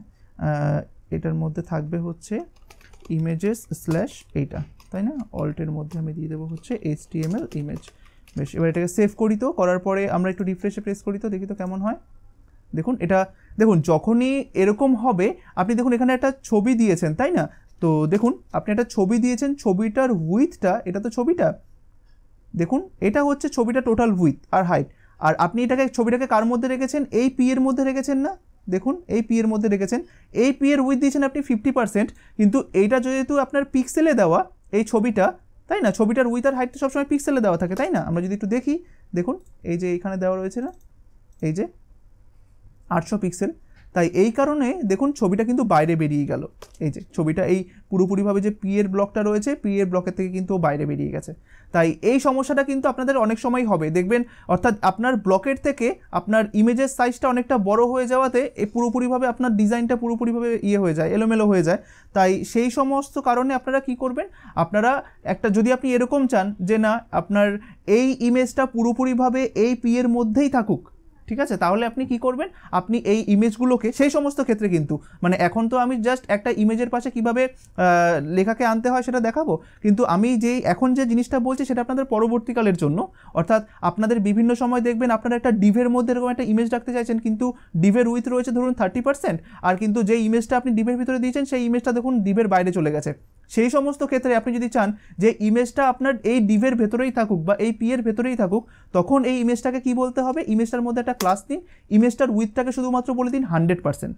यटार मध्य थको हे इमेजेस स्लैश एटा तईना अल्टर मध्य हमें दिए देव हे H T M L image. बस एबारे सेव करी, तो करार पर एक रिफ्रेशे प्रेस करी, तो देखी तो केमन है। देखुन एटा देखुन जखनी एरकम हबे आपनी देखुन एखाने एक छवि दिएछेन ताई ना, तो देखुन आपनी एक छवि दिएछेन, छविटार उइथटा एटा तो छविटा देखुन एटा होच्छे छविटा टोटाल उइथ और हाइट। और आपनी एटाके छबिटाके कार मध्य रेखेछेन ए पी एर मध्य रेखेछेन ना, देखुन ए पी एर मध्य रेखेछेन, ए पी एर उइथ दिएछेन आपनी फिफ्टी परसेंट, किन्तु एटा जेहेतु आपनार पिक्सेले देवा ए छबिटा ताई ना, छबिटार उइथ आर हाइट सब समय पिक्सेले देवा थाके ताई ना। आमरा जोदि एकटु देखी देखुन ए जे एखाने देवा रयेछे ना ए जे आठशो पिक्सेल, ताई एई कारणे देखुन छबिटा किन्तु बाइरे बेरिये गेल, एई जे छबिटा एई पुरोपुरि भावे जे पी एर ब्लकटा रयेछे पी एर ब्लकेर थेके किन्तु बाइरे बेरिये गेछे। তাই এই সমস্যাটা কিন্তু আপনাদের অনেক সময় হবে দেখবেন, অর্থাৎ আপনার ব্লকের থেকে আপনার ইমেজের সাইজটা অনেকটা বড় হয়ে যাওয়াতে এই পুরোপুরিভাবে আপনার ডিজাইনটা পুরোপুরিভাবে ইয়ে হয়ে যায়, এলোমেলো হয়ে যায়। তাই সেই সমস্ত কারণে আপনারা কি করবেন, আপনারা একটা যদি আপনি এরকম চান যে না আপনার এই ইমেজটা পুরোপুরিভাবে এই পি এর মধ্যেই থাকুক, ठीक है তাহলে আপনি কি করবেন আপনি এই ইমেজগুলোকে সেই সমস্ত ক্ষেত্রে কিন্তু মানে এখন তো আমি জাস্ট একটা ইমেজের পাশে কিভাবে লেখাকে আনতে হয় সেটা দেখাবো কিন্তু আমি যে এখন যে জিনিসটা বলছি সেটা আপনাদের পরবর্তীকালের জন্য অর্থাৎ আপনাদের বিভিন্ন সময় দেখবেন আপনারা একটা ডিভের মধ্যে এরকম একটা ইমেজ রাখতে চাইছেন কিন্তু ডিভের উইথ রয়েছে ধরুন থার্টি পার্সেন্ট আর কিন্তু যে ইমেজটা আপনি ডিভের ভিতরে দিয়েছেন সেই ইমেজটা দেখুন ডিভের বাইরে চলে গেছে সেই সমস্ত ক্ষেত্রে আপনি যদি চান যে ইমেজটা আপনার এই ডিভের ভেতরেই থাকুক বা এই পি এর ভেতরেই থাকুক তখন এই ইমেজটাকে কি বলতে হবে ইমেজটার মধ্যে একটা ক্লাস দিন ইমেজটার উইথটাকে শুধুমাত্র বলে দিন হান্ড্রেড পার্সেন্ট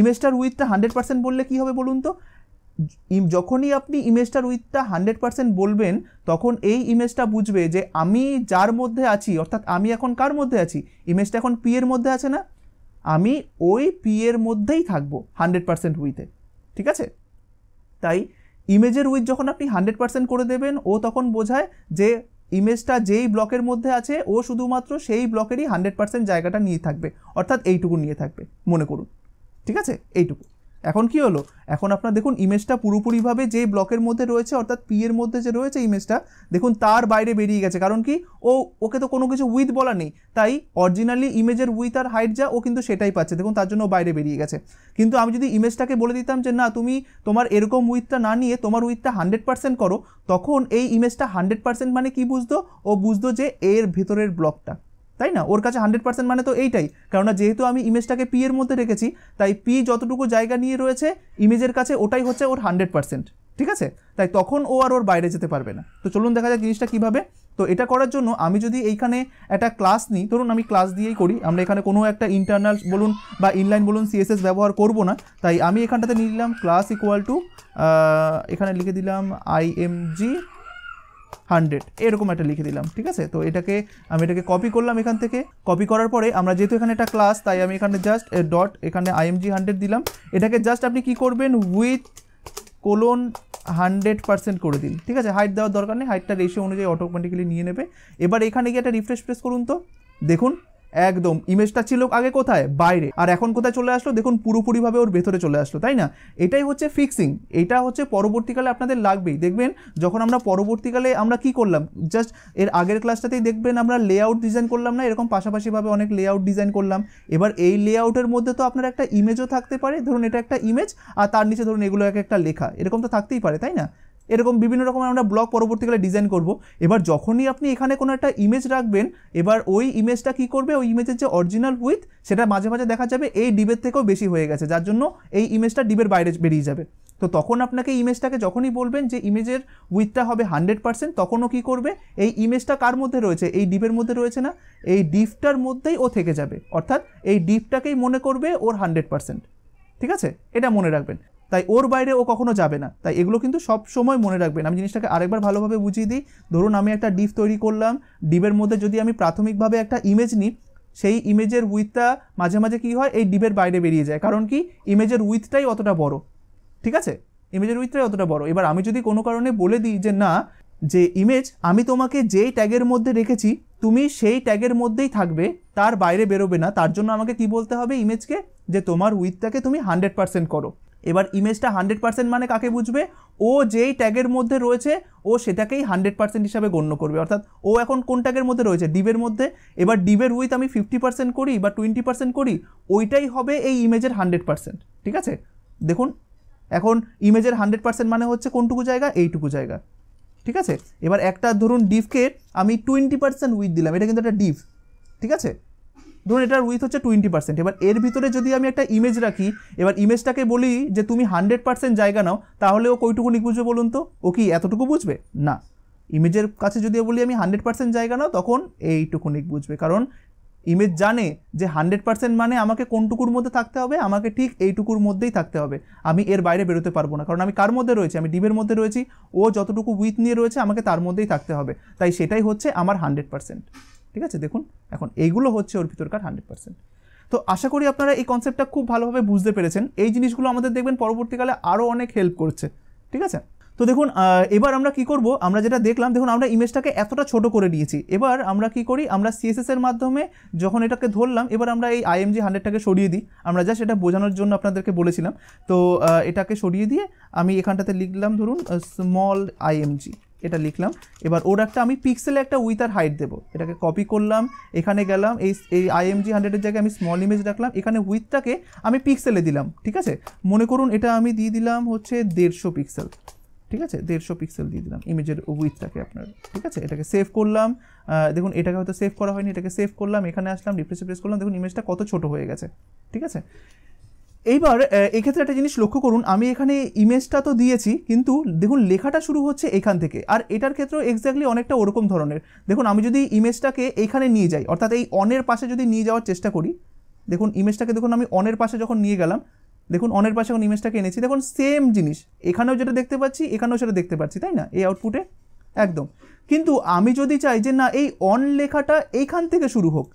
ইমেজটার উইথটা হান্ড্রেড পার্সেন্ট বললে কি হবে বলুন তো যখনই আপনি ইমেজটার উইথটা হান্ড্রেড পার্সেন্ট বলবেন তখন এই ইমেজটা বুঝবে যে আমি যার মধ্যে আছি অর্থাৎ আমি এখন কার মধ্যে আছি ইমেজটা এখন পি এর মধ্যে আছে না আমি ওই পি এর মধ্যেই থাকবো হান্ড্রেড পার্সেন্ট উইথে ঠিক আছে তাই ইমেজের উইথ যখন আপনি হান্ড্রেড পার্সেন্ট করে দেবেন ও তখন বোঝায় যে ইমেজটা যেই ব্লকের মধ্যে আছে ও শুধুমাত্র সেই ব্লকেরই হান্ড্রেড পার্সেন্ট জায়গাটা নিয়ে থাকবে অর্থাৎ এইটুকু নিয়ে থাকবে মনে করুন ঠিক আছে এইটুকু এখন কি হলো এখন আপনারা দেখুন ইমেজটা পুরোপুরিভাবে যেই ব্লকের মধ্যে রয়েছে অর্থাৎ পি এর মধ্যে যে রয়েছে ইমেজটা দেখুন তার বাইরে বেরিয়ে গেছে কারণ কি ও ওকে তো কোনো কিছু উইথ বলা নেই তাই অরিজিনালি ইমেজের উইথ আর হাইট যা ও কিন্তু সেটাই পাচ্ছে দেখুন তার জন্য বাইরে বেরিয়ে গেছে কিন্তু আমি যদি ইমেজটাকে বলে দিতাম যে না তুমি তোমার এরকম উইথটা না নিয়ে তোমার উইথটা হান্ড্রেড পার্সেন্ট করো তখন এই ইমেজটা হান্ড্রেড পার্সেন্ট মানে কি বুঝতো ও বুঝতো যে এর ভেতরের ব্লকটা তাই না ওর কাছে হান্ড্রেড পার্সেন্ট মানে তো এইটাই কারণ যেহেতু আমি ইমেজটাকে পি এর মধ্যে রেখেছি তাই পি যতটুকু জায়গা নিয়ে রয়েছে ইমেজের কাছে ওটাই হচ্ছে ওর হান্ড্রেড পার্সেন্ট ঠিক আছে তাই তখন ও আর ওর বাইরে যেতে পারবে না তো চলুন দেখা যাক জিনিসটা কীভাবে তো এটা করার জন্য আমি যদি এইখানে একটা ক্লাস নিই ধরুন আমি ক্লাস দিয়েই করি আমরা এখানে কোনো একটা ইন্টারনাল বলুন বা ইনলাইন বলুন সিএসএস ব্যবহার করব না তাই আমি এখানটাতে নিয়ে নিলাম ক্লাস ইকুয়াল টু এখানে লিখে দিলাম আইএমজি হান্ড্রেড এরকম একটা লিখে দিলাম ঠিক আছে তো এটাকে আমি এটাকে কপি করলাম এখান থেকে কপি করার পরে আমরা যেহেতু এখানে একটা ক্লাস তাই আমি এখানে জাস্ট ডট এখানে আইএমজি হান্ড্রেড দিলাম এটাকে জাস্ট আপনি কি করবেন উইথ কোলন হান্ড্রেড পার্সেন্ট করে দিন ঠিক আছে হাইট দেওয়ার দরকার নেই হাইটটা রেশিও অনুযায়ী অটোমেটিক্যালি নিয়ে নেবে এবার এখানে গিয়ে একটা রিফ্রেশ প্রেস করুন তো দেখুন একদম ইমেজটা ছিল আগে কোথায় বাইরে আর এখন কোথায় চলে আসলো দেখুন পুরোপুরিভাবে ওর ভেতরে চলে আসলো তাই না এটাই হচ্ছে ফিক্সিং এটা হচ্ছে পরবর্তীকালে আপনাদের লাগবেই দেখবেন যখন আমরা পরবর্তীকালে আমরা কি করলাম জাস্ট এর আগের ক্লাসটাতেই দেখবেন আমরা লেআউট ডিজাইন করলাম না এরকম পাশাপাশিভাবে অনেক লেআউট ডিজাইন করলাম এবার এই লেআউটের মধ্যে তো আপনার একটা ইমেজও থাকতে পারে ধরুন এটা একটা ইমেজ আর তার নিচে ধরুন এগুলো এক একটা লেখা এরকম তো থাকতেই পারে তাই না এরকম বিভিন্ন রকমের আমরা ব্লক পরবর্তীকালে ডিজাইন করব এবার যখনই আপনি এখানে কোনো একটা ইমেজ রাখবেন এবার ওই ইমেজটা কি করবে ওই ইমেজের যে অরিজিনাল উইথ সেটা মাঝে মাঝে দেখা যাবে এই ডিবের থেকেও বেশি হয়ে গেছে যার জন্য এই ইমেজটা ডিবের বাইরে বেরিয়ে যাবে তো তখন আপনাকে ইমেজটাকে যখনই বলবেন যে ইমেজের উইথটা হবে হান্ড্রেড পার্সেন্ট তখনও কী করবে এই ইমেজটা কার মধ্যে রয়েছে এই ডিপের মধ্যে রয়েছে না এই ডিপটার মধ্যেই ও থেকে যাবে অর্থাৎ এই ডিপটাকেই মনে করবে ওর হান্ড্রেড পার্সেন্ট ঠিক আছে এটা মনে রাখবেন তাই ওর বাইরে ও কখনো যাবে না তাই এগুলো কিন্তু সব সময় মনে রাখবেন আমি জিনিসটাকে আরেকবার ভালোভাবে বুঝিয়ে দিই ধরুন আমি একটা ডিভ তৈরি করলাম ডিভের মধ্যে যদি আমি প্রাথমিকভাবে একটা ইমেজ নিই সেই ইমেজের উইথটা মাঝে মাঝে কী হয় এই ডিভের বাইরে বেরিয়ে যায় কারণ কি ইমেজের উইথটাই অতটা বড় ঠিক আছে ইমেজের উইথটাই অতটা বড় এবার আমি যদি কোনো কারণে বলে দিই যে না যে ইমেজ আমি তোমাকে যেই ট্যাগের মধ্যে রেখেছি তুমি সেই ট্যাগের মধ্যেই থাকবে তার বাইরে বেরোবে না তার জন্য আমাকে কি বলতে হবে ইমেজকে যে তোমার উইথটাকে তুমি হান্ড্রেড পার্সেন্ট করো এবার ইমেজটা হান্ড্রেড পার্সেন্ট মানে কাকে বুঝবে ও যেই ট্যাগের মধ্যে রয়েছে ও সেটাকেই হান্ড্রেড পার্সেন্ট হিসাবে গণ্য করবে অর্থাৎ ও এখন কোন ট্যাগের মধ্যে রয়েছে ডিভের মধ্যে এবার ডিভের উইথ আমি ফিফটি পার্সেন্ট করি বা টোয়েন্টি পার্সেন্ট করি ওইটাই হবে এই ইমেজের হান্ড্রেড পার্সেন্ট ঠিক আছে দেখুন এখন ইমেজের হান্ড্রেড পার্সেন্ট মানে হচ্ছে কোনটুকু জায়গা এইটুকু জায়গা ঠিক আছে এবার একটা ধরুন ডিভকে আমি টোয়েন্টি পার্সেন্ট উইথ দিলাম এটা কিন্তু একটা ডিভ ঠিক আছে ধরুন এটার উইথ হচ্ছে টোয়েন্টি পার্সেন্ট এবার এর ভিতরে যদি আমি একটা ইমেজ রাখি এবার ইমেজটাকে বলি যে তুমি হান্ড্রেড পার্সেন্ট জায়গা নাও তাহলে ও কইটুকু বুঝবে বলুন তো ও কি এতটুকু বুঝবে না ইমেজের কাছে যদি বলি আমি হান্ড্রেড পার্সেন্ট জায়গা নাও তখন এইটুকু বুঝবে কারণ ইমেজ জানে যে হান্ড্রেড পার্সেন্ট মানে আমাকে কোনটুকুর মধ্যে থাকতে হবে আমাকে ঠিক এইটুকুর মধ্যেই থাকতে হবে আমি এর বাইরে বেরোতে পারবো না কারণ আমি কার মধ্যে রয়েছি আমি ডিভের মধ্যে রয়েছি ও যতটুকু উইথ নিয়ে রয়েছে আমাকে তার মধ্যেই থাকতে হবে তাই সেটাই হচ্ছে আমার হান্ড্রেড পার্সেন্ট ঠিক আছে দেখুন এখন এইগুলো হচ্ছে ওর ভিতরকার হান্ড্রেড পার্সেন্ট তো আশা করি আপনারা এই কনসেপ্টটা খুব ভালোভাবে বুঝতে পেরেছেন এই জিনিসগুলো আমাদের দেখবেন পরবর্তীকালে আরও অনেক হেল্প করছে ঠিক আছে তো দেখুন এবার আমরা কি করব আমরা যেটা দেখলাম দেখুন আমরা ইমেজটাকে এতটা ছোট করে নিয়েছি এবার আমরা কি করি আমরা সিএসএস এর মাধ্যমে যখন এটাকে ধরলাম এবার আমরা এই আইএমজি হান্ড্রেডটাকে সরিয়ে দিই আমরা জাস্ট এটা বোঝানোর জন্য আপনাদেরকে বলেছিলাম তো এটাকে সরিয়ে দিয়ে আমি এখানটাতে লিখলাম ধরুন স্মল আইএমজি এটা লিখলাম। এবার ওর একটা আমি পিক্সেলে একটা উইথ আর হাইট দেবো, এটাকে কপি করলাম, এখানে গেলাম, এই এই আইএমজি হান্ড্রেডের জায়গায় আমি স্মল ইমেজ রাখলাম, এখানে উইথটাকে আমি পিক্সেলে দিলাম। ঠিক আছে, মনে করুন এটা আমি দিয়ে দিলাম হচ্ছে দেড়শো পিক্সেল। ঠিক আছে, দেড়শো পিক্সেল দিয়ে দিলাম ইমেজের উইথটাকে আপনার। ঠিক আছে, এটাকে সেভ করলাম, দেখুন এটাকে হয়তো সেভ করা হয়নি, এটাকে সেভ করলাম, এখানে আসলাম, রিফ্রেশ প্রেস করলাম, দেখুন ইমেজটা কত ছোট হয়ে গেছে। ঠিক আছে, এইবার এক্ষেত্রে একটা জিনিস লক্ষ্য করুন, আমি এখানে ইমেজটা তো দিয়েছি কিন্তু দেখুন লেখাটা শুরু হচ্ছে এখান থেকে, আর এটার ক্ষেত্রেও এক্স্যাক্টলি অনেকটা ওরকম ধরনের। দেখুন আমি যদি ইমেজটাকে এখানে নিয়ে যাই, অর্থাৎ এই অনের পাশে যদি নিয়ে যাওয়ার চেষ্টা করি, দেখুন ইমেজটাকে দেখুন আমি অনের পাশে যখন নিয়ে গেলাম, দেখুন অনের পাশে এখন ইমেজটাকে এনেছি, দেখুন সেম জিনিস এখানেও যেটা দেখতে পাচ্ছি এখানেও সেটা দেখতে পাচ্ছি, তাই না? এই আউটপুটে একদম। কিন্তু আমি যদি চাই যে না এই অন লেখাটা এইখান থেকে শুরু হোক,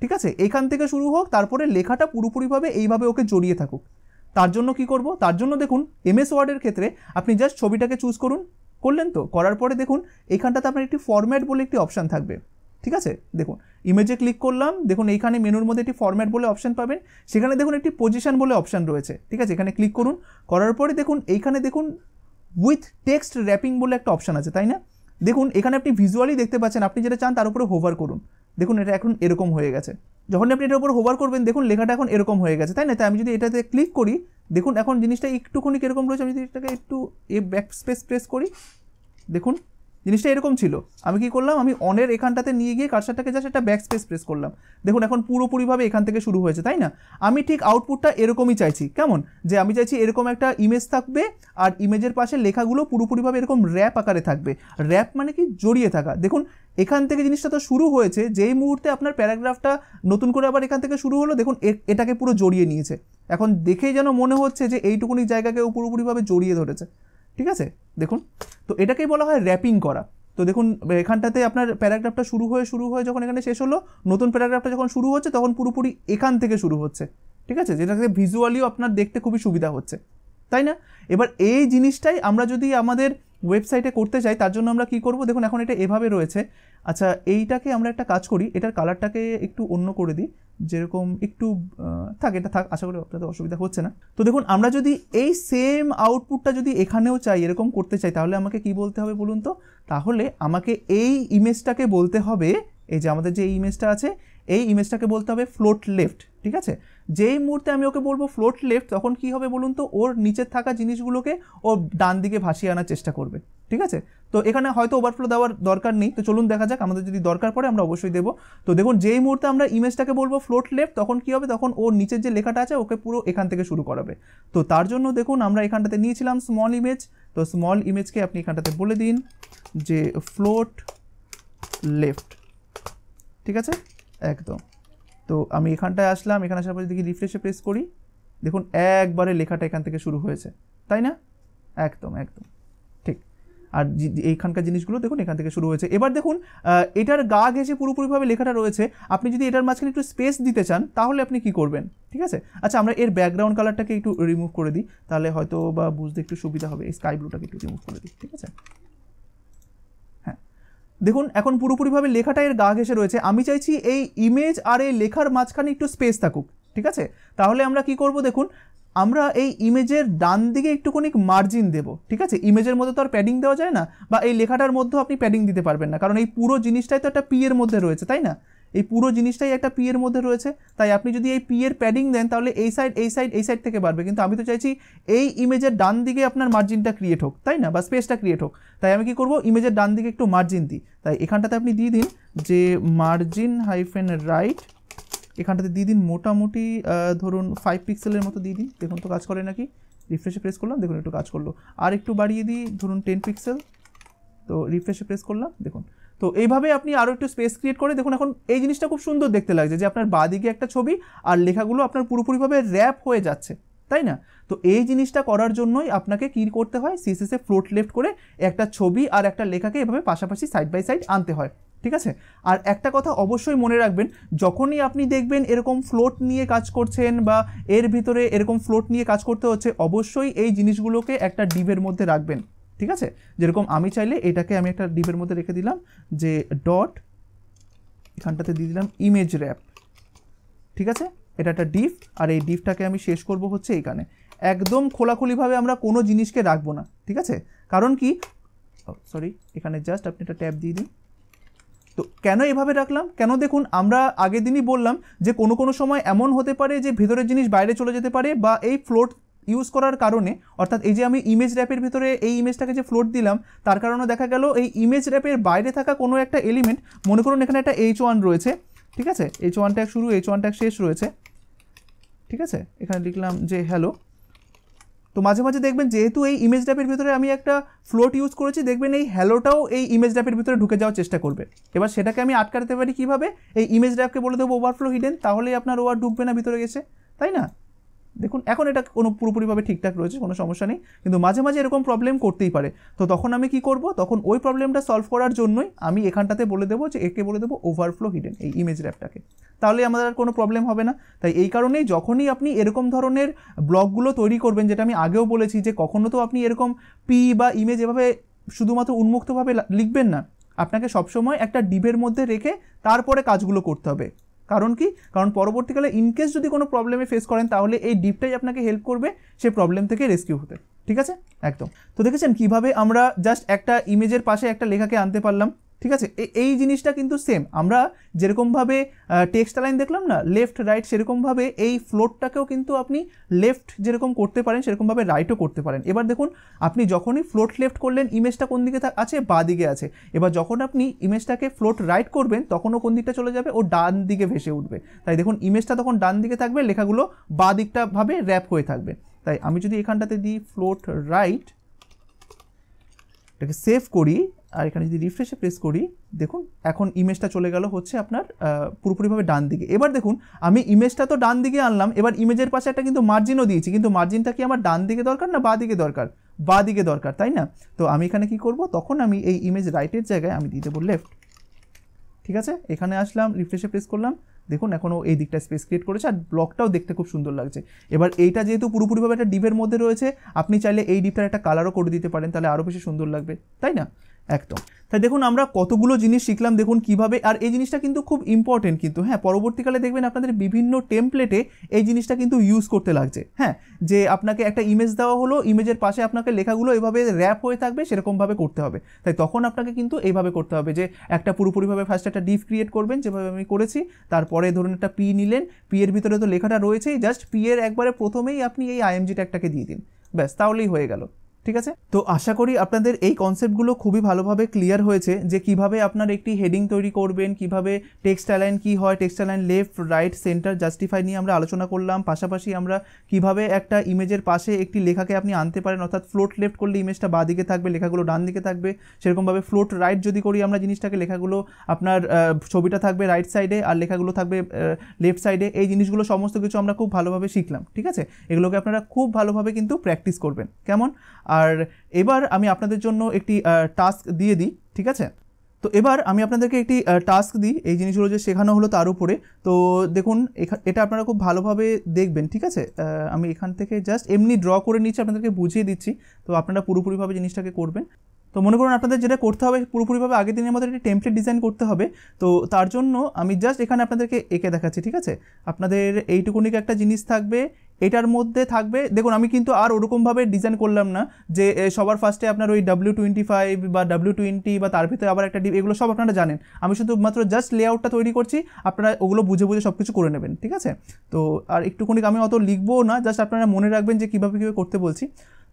ঠিক আছে, এখান থেকে শুরু হোক, তারপরে লেখাটা পুরোপুরিভাবে এইভাবে ওকে জড়িয়ে থাকুক, তার জন্য কি করব? তার জন্য দেখুন এমএস ওয়ার্ডের ক্ষেত্রে আপনি জাস্ট ছবিটাকে চুজ করুন, করলেন তো, করার পরে দেখুন এখানটাতে আপনার একটি ফরম্যাট বলে একটি অপশান থাকবে। ঠিক আছে, দেখুন ইমেজে ক্লিক করলাম, দেখুন এইখানে মেনুর মধ্যে একটি ফরম্যাট বলে অপশান পাবেন, সেখানে দেখুন একটি পজিশন বলে অপশান রয়েছে। ঠিক আছে, এখানে ক্লিক করুন, করার পরে দেখুন এইখানে দেখুন উইথ টেক্সট র্যাপিং বলে একটা অপশান আছে, তাই না? দেখুন এখানে আপনি ভিজুয়ালি দেখতে পাচ্ছেন, আপনি যেটা চান তার উপরে হোভার করুন, দেখুন এটা এখন এরকম হয়ে গেছে। যখন আপনি এটার উপর হোভার করবেন দেখুন লেখাটা এখন এরকম হয়ে গেছে, তাই না? তাই আমি যদি এটাতে ক্লিক করি, দেখুন এখন জিনিসটা একটুখানি এরকম রয়েছে, আমি যদি এটাকে একটু এ ব্যাক স্পেস প্রেস করি, দেখুন জিনিসটা এরকম ছিল। আমি কি করলাম, আমি অনের এখানটাতে নিয়ে গিয়ে কার্সারটাকে জাস্ট একটা ব্যাক স্পেস প্রেস করলাম, দেখুন এখন পুরোপুরিভাবে এখান থেকে শুরু হয়েছে, তাই না? আমি ঠিক আউটপুটটা এরকমই চাইছি। কেমন যে আমি চাইছি এরকম একটা ইমেজ থাকবে আর ইমেজের পাশে লেখাগুলো পুরোপুরিভাবে এরকম র্যাপ আকারে থাকবে। র্যাপ মানে কি? জড়িয়ে থাকা। দেখুন এখান থেকে জিনিসটা তো শুরু হয়েছে, যেই মুহূর্তে আপনার প্যারাগ্রাফটা নতুন করে আবার এখান থেকে শুরু হলো, দেখুন এটাকে পুরো জড়িয়ে নিয়েছে। এখন দেখেই যেন মনে হচ্ছে যে এইটুকুনি জায়গাকে পুরোপুরিভাবে জড়িয়ে ধরেছে। ঠিক আছে, দেখুন তো এটাকেই বলা হয় র্যাপিং করা। তো দেখুন এখানটাতে আপনার প্যারাগ্রাফটা শুরু হয়ে শুরু হয়ে যখন এখানে শেষ হলো, নতুন প্যারাগ্রাফটা যখন শুরু হচ্ছে তখন পুরোপুরি এখান থেকে শুরু হচ্ছে। ঠিক আছে, যেটাকে ভিজুয়ালিও আপনার দেখতে খুবই সুবিধা হচ্ছে, তাই না? এবার এই জিনিসটাই আমরা যদি আমাদের ওয়েবসাইটে করতে চাই, তার জন্য আমরা কি করব? দেখুন এখন এটা এভাবে রয়েছে। আচ্ছা, এইটাকে আমরা একটা কাজ করি, এটার কালারটাকে একটু অন্য করে দিই, যেরকম একটু থাক, এটা থাক, আশা করি আপনাদের অসুবিধা হচ্ছে না। তো দেখুন আমরা যদি এই সেম আউটপুটটা যদি এখানেও চাই, এরকম করতে চাই, তাহলে আমাকে কি বলতে হবে বলুন তো? তাহলে আমাকে এই ইমেজটাকে বলতে হবে, এই যে আমাদের যে ইমেজটা আছে এই ইমেজটাকে বলতে হবে ফ্লোট লেফট। ঠিক আছে, যেই মুহূর্তে আমি ওকে বলবো ফ্লোট লেফট, তখন কি হবে বলুন তো? ওর নিচের থাকা জিনিসগুলোকে ও ডান দিকে ভাসিয়ে আনার চেষ্টা করবে। ঠিক আছে, তো এখানে হয়তো ওভারফ্লো দেওয়ার দরকার নেই, তো চলুন দেখা যাক, আমাদের যদি দরকার পড়ে আমরা অবশ্যই দেবো। তো দেখুন যেই মুহূর্তে আমরা ইমেজটাকে বলবো ফ্লোট লেফট, তখন কি হবে? তখন ওর নিচের যে লেখাটা আছে ওকে পুরো এখান থেকে শুরু করাবে। তো তার জন্য দেখুন আমরা এখানটাতে নিয়েছিলাম স্মল ইমেজ, তো স্মল ইমেজকে আপনি এখানটাতে বলে দিন যে ফ্লোট লেফট। ঠিক আছে, একদম। তো আমি এখানটায় আসলাম, এখানে আসার পর যদি রিফ্রেশে প্রেস করি, দেখুন একবারে লেখাটা এখান থেকে শুরু হয়েছে, তাই না? একদম একদম ঠিক। আর এইখানকার জিনিসগুলো দেখুন এখান থেকে শুরু হয়েছে। এবার দেখুন এটার গা ঘেঁষে পুরোপুরিভাবে লেখাটা রয়েছে, আপনি যদি এটার মাঝখানে একটু স্পেস দিতে চান তাহলে আপনি কি করবেন? ঠিক আছে, আচ্ছা আমরা এর ব্যাকগ্রাউন্ড কালারটাকে একটু রিমুভ করে দিই, তাহলে হয়তো বা বুঝতে একটু সুবিধা হবে। এই স্কাই ব্লুটাকে একটু রিমুভ করে দিই। ঠিক আছে, দেখুন এখন পুরোপুরিভাবে লেখাটা এর গা ঘেঁষে রয়েছে। আমি চাইছি এই ইমেজ আর এই লেখার মাঝখানে একটু স্পেস থাকুক। ঠিক আছে, তাহলে আমরা কি করব? দেখুন আমরা এই ইমেজের ডান দিকে একটুখানি মার্জিন দেব। ঠিক আছে, ইমেজের মধ্যে তো আর প্যাডিং দেওয়া যায় না, বা এই লেখাটার মধ্যেও আপনি প্যাডিং দিতে পারবেন না, কারণ এই পুরো জিনিসটাই তো একটা পি এর মধ্যে রয়েছে, তাই না? এই পুরো জিনিসটাই একটা পি এর মধ্যে রয়েছে, তাই আপনি যদি এই পি এর প্যাডিং দেন তাহলে এই সাইড এই সাইড এই সাইড থেকে বাড়বে, কিন্তু আমি তো চাইছি এই ইমেজের ডান দিকে আপনার মার্জিনটা ক্রিয়েট হোক, তাই না? বা স্পেসটা ক্রিয়েট হোক। তাই আমি কি করব? ইমেজের ডান দিকে একটু মার্জিন দিই। তাই এখানটাতে আপনি দিয়ে দিন যে মার্জিন হাইফেন রাইট, এখানটাতে দিয়ে দিন মোটামুটি ধরুন ফাইভ পিক্সেলের মতো দিয়ে দিন। দেখুন তো কাজ করে নাকি? রিফ্রেশে প্রেস করলাম, দেখুন একটু কাজ করলো। আর একটু বাড়িয়ে দিই, ধরুন টেন পিক্সেল। তো রিফ্রেশে প্রেস করলাম, দেখুন তো এইভাবে আপনি আরও একটু স্পেস ক্রিয়েট করে দেখুন এখন এই জিনিসটা খুব সুন্দর দেখতে লাগছে, যে আপনার বাঁদিকে একটা ছবি আর লেখাগুলো আপনার পুরোপুরিভাবে র্যাপ হয়ে যাচ্ছে, তাই না? তো এই জিনিসটা করার জন্যই আপনাকে কী করতে হয়? সিএসএসে ফ্লোট লেফট করে একটা ছবি আর একটা লেখাকে এভাবে পাশাপাশি সাইড বাই সাইড আনতে হয়। ঠিক আছে, আর একটা কথা অবশ্যই মনে রাখবেন, যখনই আপনি দেখবেন এরকম ফ্লোট নিয়ে কাজ করছেন বা এর ভিতরে এরকম ফ্লোট নিয়ে কাজ করতে হচ্ছে, অবশ্যই এই জিনিসগুলোকে একটা ডিভের মধ্যে রাখবেন। ঠিক আছে, যেরকম আমি চাইলে এটাকে আমি একটা ডিভের মধ্যে রেখে দিলাম যে ডট, এখানটাতে দিয়ে দিলাম ইমেজ র্যাপ। ঠিক আছে, এটা একটা ডিভ, আর এই ডিভটাকে আমি শেষ করব হচ্ছে এখানে। একদম খোলাখুলিভাবে আমরা কোনো জিনিসকে রাখবো না। ঠিক আছে, কারণ কি सॉरी एखाने जस्ट अपनी एक टैब दिए दिन तो क्यों एभावे रखलाम क्यों देखुन आमरा आगे दिन ही बोल्लाम जे कोनो कोनो समय एमन होते पारे जे भितरेर जिनिस बाइरे चले जेते पारे बा ए फ्लोट यूज करार कारणे अर्थात ये आमी इमेज रैपर भितरे ए इमेजटाके जे फ्लोट दिलाम तार कारणे देखा गेलो ए इमेज रैपर बाइरे थाका कोनो एकटा एलिमेंट मने करुन एखाने एकटा एच वन रयेछे ठीक आछे एच वन टैग शुरू एच वन टैग शेष रयेछे ठीक आछे एखाने लिखलाम जे हेलो तो माझे माझे देखें जेहेतु ये इमेज रैपर भितरे आमी एक फ्लोट यूज करेছি देखें ये हेलोटाओ ये इमेज रैपर भितरे ढुके जाओयार चेष्टा करबे एबार सेटाके आमी आटकाते पारी किभाबे ये इमेज रैप के बोले देब ओभारफ्लो हिडेन ताहले आपनार ओ आर ढुकबे ना भितरे गेछे ताई ना देखुन एखन एटा कोनो पुरोपुरिभाबे ठीकठाक रयेछे कोनो समस्या नेई किन्तु माझे माझे एरकम प्रब्लेम करतेई पारे तो तखन आमी कि करब तखन ओई प्रब्लेमटा सल्व करार जन्यई आमी एखानटाते बोले देब जे एके बोले देब ओभारफ्लो हिडेन ये इमेज रैपटाके ताहले आमादेर आर कोनो प्रब्लेम होबे ना ताई एई कारणे जखोनी आपनी एरकम धरनेर ब्लकगुलो तैरी करबेन जेटा आमी आगेओ बोलेছি जे कखनो तो आपनी एरकम पी बा इमेज एभाबे शुधुमात्र उन्मुक्तभाबे लिखबेन ना आपनाके सब समय एकटा डिभेर मध्ये रेखे तारपरे काजगुलो करते होबे कारण कि कारण परवर्तीकाले इनकेस जो कोनो प्रब्लेमे फेस करें ताहले ए डिपटाई आपनाके हेल्प करबे से प्रब्लेम थेके रेस्किउ होते ठीक आछे एकदम तो देखेछेन किभाबे आमरा जस्ट एकटा इमेजेर पाशे एकटा लेखाके आनते पारलाम ठीक आछे एई जिनिसटा किन्तु सेम आमरा जेरकम भावे टेक्सट लाइन देखलाम ना लेफ्ट राइट सेरकम भावे एई फ्लोटटाकेओ किन्तु आपनि लेफ्ट जेरकम करते पारेन सेरकम भावे राइटओ करते पारेन एबार देखुन आपनि जखोनी फ्लोट लेफ्ट करलेन इमेजटा कोन दिके आछे बा दिके आछे एबार जखोन आपनि इमेजटाके फ्लोट राइट करबेन तखोन ओ कोन दिकटा चले जाबे ओ डान दिके भेसे उठबे ताई देखुन इमेजटा तखन डान दिके थाकबे लेखागुलो बा दिकटा भावे रैप हये थाकबे ताई आमि जोदि एखानटाते दिई फ्लोट राइट एटाके सेव करी और एखाने यदि रिफ्रेशे प्रेस करी देखुन एखन इमेजटा चले गेलो होच्छे आपनार पुरोपुरिभावे डान दिके एबार देखुन आमी इमेजटा तो डान दिके आनलाम एबार इमेजेर पाशे एकटा किन्तु मार्जिनओ दियेछि किन्तु मार्जिनटा कि आमार डान दिके दरकार ना बा दिके दरकार बा दिके दरकार ताई ना तो आमी एखाने कि करब तखन आमी एई इमेज राइटेर जायगाय आमी दिये देब लेफ्ट ठीक आछे एखाने आसलाम रिफ्रेशे प्रेस करलाम देखुन एखोनो एई दिकटा स्पेस क्रिएट करेछे आर ब्लकटाओ देखते खूब सुंदर लागछे एबार एइटा जेहेतु पुरोपुरिभावे एकटा डिभेर मध्ये रयेछे आपनि चाइले एई डिभटार एकटा कालारओ करे दिते पारेन ताहले आरो बेशि सुंदर लागबे ताई ना एकदम तो देखो आमरा कतगुलो जिनिस शिखलाम देखो किभाबे और ये जिनिसटा किन्तु खूब इम्पोर्टेंट किन्तु हाँ परवर्तीकाले देखें आपनादेर विभिन्न टेम्पलेटे ये जिनिसटा किन्तु यूज करते लागछे हाँ जे आपनाके एकटा इमेज देवा हलो इमेजेर पाशे आपनाके लेखागुलो एइभावे रैप हये थाकबे सेरकम भावे करते होबे ताई तखन आपनाके किन्तु एइभावे करते होबे जे एकटा पुरोपुरिभावे फार्स्ट एकटा डिव क्रिएट करबेन जेभावे आमि करेछि तारपरे धरुन एकटा पी निलेन पी एर भितरे तो लेखाटा रयेछेई जस्ट पी एर एकबारे प्रथमेई आपनि एई आईएमजी टैगटाके दिये दिन ब्यास ताहलेई हये गेल ठीक है तो आशा करी आपनादेर एई कन्सेप्टगुलो खूबी भालोभावे क्लियर होयेछे जे किभाबे आपनार एकटी हेडिंग तैरी करबेन किभाबे टेक्सट अलाइन की हय text align left right centre justify निये आमरा आलोचना करलाम पाशापाशी आमरा किभाबे एकटा इमेजेर पाशे एकटी लेखाके आपनि आनते पारेन अर्थात फ्लोट लेफ्ट करले इमेजटा बा दिके थाकबे लेखागुलो डान दिके थाकबे सेरकम भावे फ्लोट राइट जदि करी आमरा जिनिसटाके लेखागुलो आपनार छबिटा थाकबे राइट साइडे आर लेखागुलो थाकबे लेफ्ट साइडे एई जिनिसगुलो समस्त किछु आमरा खूब भालोभावे शिखलाम ठीक आछे एगुलोके आपनारा खूब भालोभावे किन्तु प्रैक्टिस करबेन केमन और एबार आमी आपनादेर जोन्नो एकटी टास्क दिए दी ठीक आछे तो एबार आमी आपनादेरके एकटी टास्क दी एई जिनिसगुलो जे शेखानो हलो तार उपरे तो देखुन एटा आपनारा खूब भालोभावे देखबेन ठीक आछे आमी एखान थेके जस्ट एमनि ड्र करे निच्छे आपनादेरके बुझिए दिच्छि तो आपनारा पुरोपुरिभावे जिनिसटाके करबेन तो मने करुन आपनादेर जेटा करते होबे पुरोपुरिभावे आगे दिनेर मतो एकटा टेम्पलेट डिजाइन करते होबे तो तार जोन्नो आमी जस्ट एखाने आपनादेरके एके देखाच्छि ठीक आछे आपनादेर एइटुकुनिक एकटा जिनिस थाकबे एटार मध्य थाकबे देखुन आमी किन्तु आर ओरकम भावे डिजाइन करलाम ना जे सबार फार्स्टे आपनार ओई डब्ल्यू टोन्टी फाइव बा डब्ल्यू टोन्टी बा तार भितरे आबार एकटा डिप एगुलो सब आपनारा जानें आमी शुधुमात्र जस्ट लेआउटटा तैरी करछि आपनारा ओगुलो बुझे बुझे सब किछु करे नेबेन ठीक आछे तो आर एकटुखानि आमी अत लिखबो ना जस्ट आपनारा मने राखबेन जे किभाबे किभाबे करते बोलछि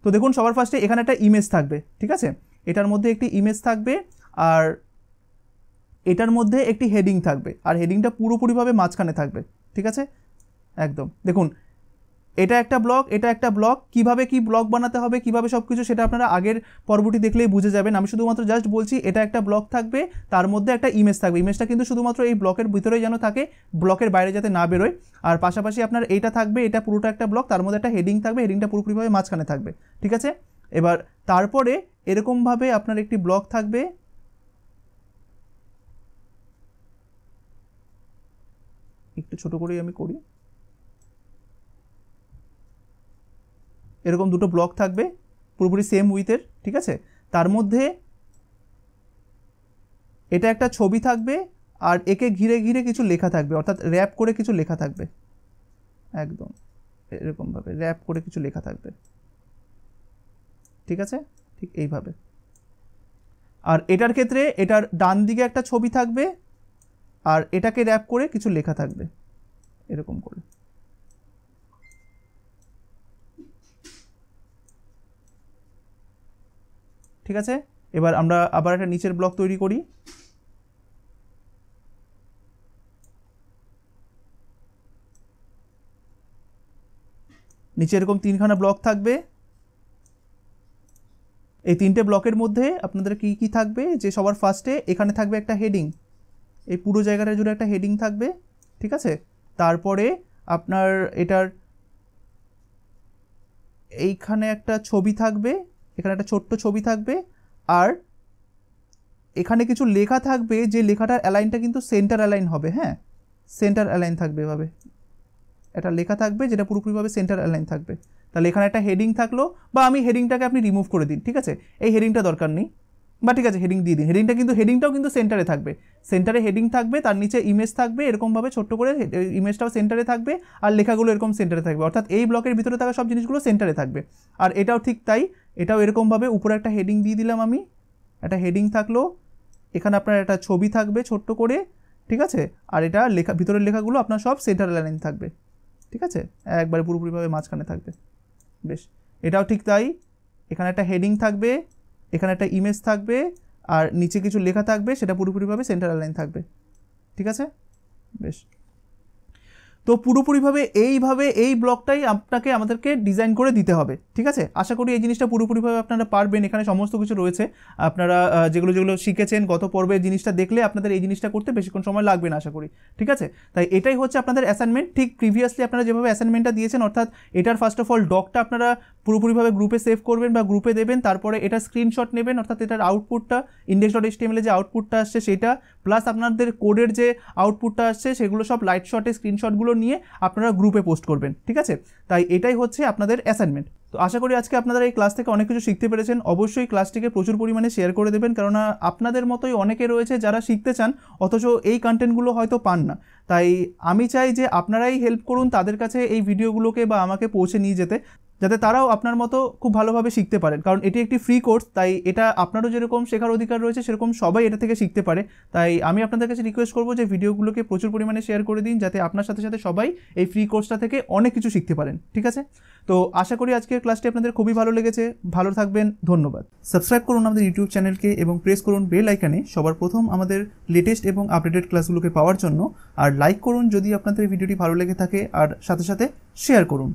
तो देखुन सबार फार्स्टे एखाने एकटा इमेज थाकबे ठीक आछे एटार मध्य एकटी इमेज थाकबे आर एटार मध्य एकटी हेडिंग थाकबे आर हेडिंगटा पुरोपुरिभावे माझखाने थाकबे ठीक आछे एकदम देखुन एटा एक ब्लग एटा एक ब्लग किभाबे कि ब्लग बनाते हैं किभाबे सबकिछु सेटा आपनारा आगेर पर्बटी देखलेई बुझे जाबेन आमी शुधुमात्र जस्ट बोलछि एटा एक ब्लग थाकबे तार मध्य एक इमेज थाकबे इमेजटा किन्तु शुधुमात्र एई ब्लकेर भितरेई जेन थाके ब्लकेर बाइरे जाते ना बेरोय आर पाशापाशी आपनार एटा थाकबे एटा पुरोटा एक ब्लग तार मध्य एक हेडिंग थाकबे हेडिंगटा पुरोपुरिभावे माझखाने थाकबे ठीक आछे एबार तारपरे एरकम भावे आपनार एकटी ब्लग थाकबे एकटु छोटो करेई आमी करी एरकम दुटो ब्लक थाकबे पुरोपुरी सेम उइथेर ठीक आछे तार मध्य एटा एकटा छवि थाकबे आर एके घिरे घिरे किछु लेखा थाकबे अर्थात रैप करे किछु लेखा थाकबे एकदम एरकम भावे रैप करे किछु लेखा थाकबे ठीक आछे ठीक एइभावे और एटार क्षेत्रे एटार डान दिके एक छवि थाकबे और एटाके रैप करे किछु लेखा थाकबे एरकम करे ठीक आछे। एबार आमरा आबार एकटा नीचेर ब्लक तैरी करी नीचे एरकम तीनखाना ब्लक थाकबे এই তিনটে ব্লকের মধ্যে আপনাদের কি কি থাকবে যে সবার ফার্স্টে এখানে থাকবে একটা হেডিং এই পুরো জায়গাটার জন্য একটা হেডিং থাকবে ঠিক আছে। তারপরে আপনার এটার এইখানে একটা ছবি থাকবে এখানে একটা ছোট্ট ছবি থাকবে আর এখানে কিছু লেখা থাকবে যে লেখাটার অ্যালাইনটা কিন্তু সেন্টার অ্যালাইন হবে হ্যাঁ সেন্টার অ্যালাইন থাকবে এভাবে একটা লেখা থাকবে যেটা পুরোপুরিভাবে সেন্টার অ্যালাইন থাকবে। তাহলে এখানে একটা হেডিং থাকলো বা আমি হেডিংটাকে আপনি রিমুভ করে দিন ঠিক আছে এই হেডিংটা দরকার নেই বা ঠিক আছে হেডিং দিয়ে দিন হেডিংটা কিন্তু হেডিংটাও কিন্তু সেন্টারে থাকবে সেন্টারে হেডিং থাকবে তার নিচে ইমেজ থাকবে এরকমভাবে ছোট্ট করে ইমেজটাও সেন্টারে থাকবে আর লেখাগুলো এরকম সেন্টারে থাকবে অর্থাৎ এই ব্লকের ভিতরে থাকা সব জিনিসগুলো সেন্টারে থাকবে। আর এটাও ঠিক তাই এটাও এরকমভাবে উপরে একটা হেডিং দিয়ে দিলাম আমি একটা হেডিং থাকলো এখানে আপনার একটা ছবি থাকবে ছোট্ট করে ঠিক আছে আর এটা লেখা ভিতরের লেখাগুলো আপনার সব সেন্টার লাইন থাকবে ঠিক আছে একবারে পুরোপুরিভাবে মাঝখানে থাকবে বেশ এটাও ঠিক তাই এখানে একটা হেডিং থাকবে এখানে একটা ইমেজ থাকবে আর নিচে কিছু লেখা থাকবে সেটা পুরোপুরিভাবে সেন্টার অ্যালাইন থাকবে ঠিক আছে বেশ। তো পুরোপুরিভাবে এইভাবে এই ব্লকটাই আপনাকে আমাদেরকে ডিজাইন করে দিতে হবে ঠিক আছে। আশা করি এই জিনিসটা পুরোপুরিভাবে আপনারা পারবেন এখানে সমস্ত কিছু রয়েছে আপনারা যেগুলো যেগুলো শিখেছেন গত পর্বে জিনিসটা দেখলে আপনাদের এই জিনিসটা করতে বেশিক্ষণ সময় লাগবে না আশা করি ঠিক আছে। তাই এটাই হচ্ছে আপনাদের অ্যাসাইনমেন্ট ঠিক প্রিভিয়াসলি আপনারা যেভাবে অ্যাসাইনমেন্টটা দিয়েছেন অর্থাৎ এটার ফার্স্ট অফ অল ডকটা আপনারা পুরোপুরিভাবে গ্রুপে সেভ করবেন বা গ্রুপে দেবেন তারপরে এটা স্ক্রিনশট নেবেন অর্থাৎ এটার আউটপুটটা ইন্ডেক্স ডট এইচটিএমএল এ যে আউটপুটটা আসছে সেটা প্লাস আপনাদের কোডের যে আউটপুটটা আসছে সেগুলো সব লাইট শটে স্ক্রিনশটগুলো নিয়ে আপনারা গ্রুপে পোস্ট করবেন ঠিক আছে। তাই এটাই হচ্ছে আপনাদের অ্যাসাইনমেন্ট। তো আশা করি আজকে আপনারা এই ক্লাস থেকে অনেক কিছু শিখতে পেরেছেন অবশ্যই ক্লাসটিকে প্রচুর পরিমাণে শেয়ার করে দেবেন কেননা আপনাদের মতোই অনেকে রয়েছে যারা শিখতে চান অথচ এই কন্টেন্টগুলো হয়তো পান না তাই আমি চাই যে আপনারাই হেল্প করুন তাদের কাছে এই ভিডিওগুলোকে বা আমাকে পৌঁছে নিয়ে যেতে যাতে তারাও আপনার মতো খুব ভালোভাবে শিখতে পারেন কারণ এটি একটি ফ্রি কোর্স তাই এটা আপনারও যেরকম শেখার অধিকার রয়েছে সেরকম সবাই এটা থেকে শিখতে পারে। তাই আমি আপনাদের কাছে রিকোয়েস্ট করবো যে ভিডিওগুলোকে প্রচুর পরিমাণে শেয়ার করে দিন যাতে আপনার সাথে সাথে সবাই এই ফ্রি কোর্সটা থেকে অনেক কিছু শিখতে পারেন ঠিক আছে। তো আশা করি আজকের ক্লাসটি আপনাদের খুবই ভালো লেগেছে ভালো থাকবেন ধন্যবাদ। সাবস্ক্রাইব করুন আমাদের ইউটিউব চ্যানেলকে এবং প্রেস করুন বেল আইকনে সবার প্রথম আমাদের লেটেস্ট এবং আপডেটেড ক্লাসগুলোকে পাওয়ার জন্য আর লাইক করুন যদি আপনাদের ভিডিওটি ভালো লেগে থাকে আর সাথে সাথে শেয়ার করুন।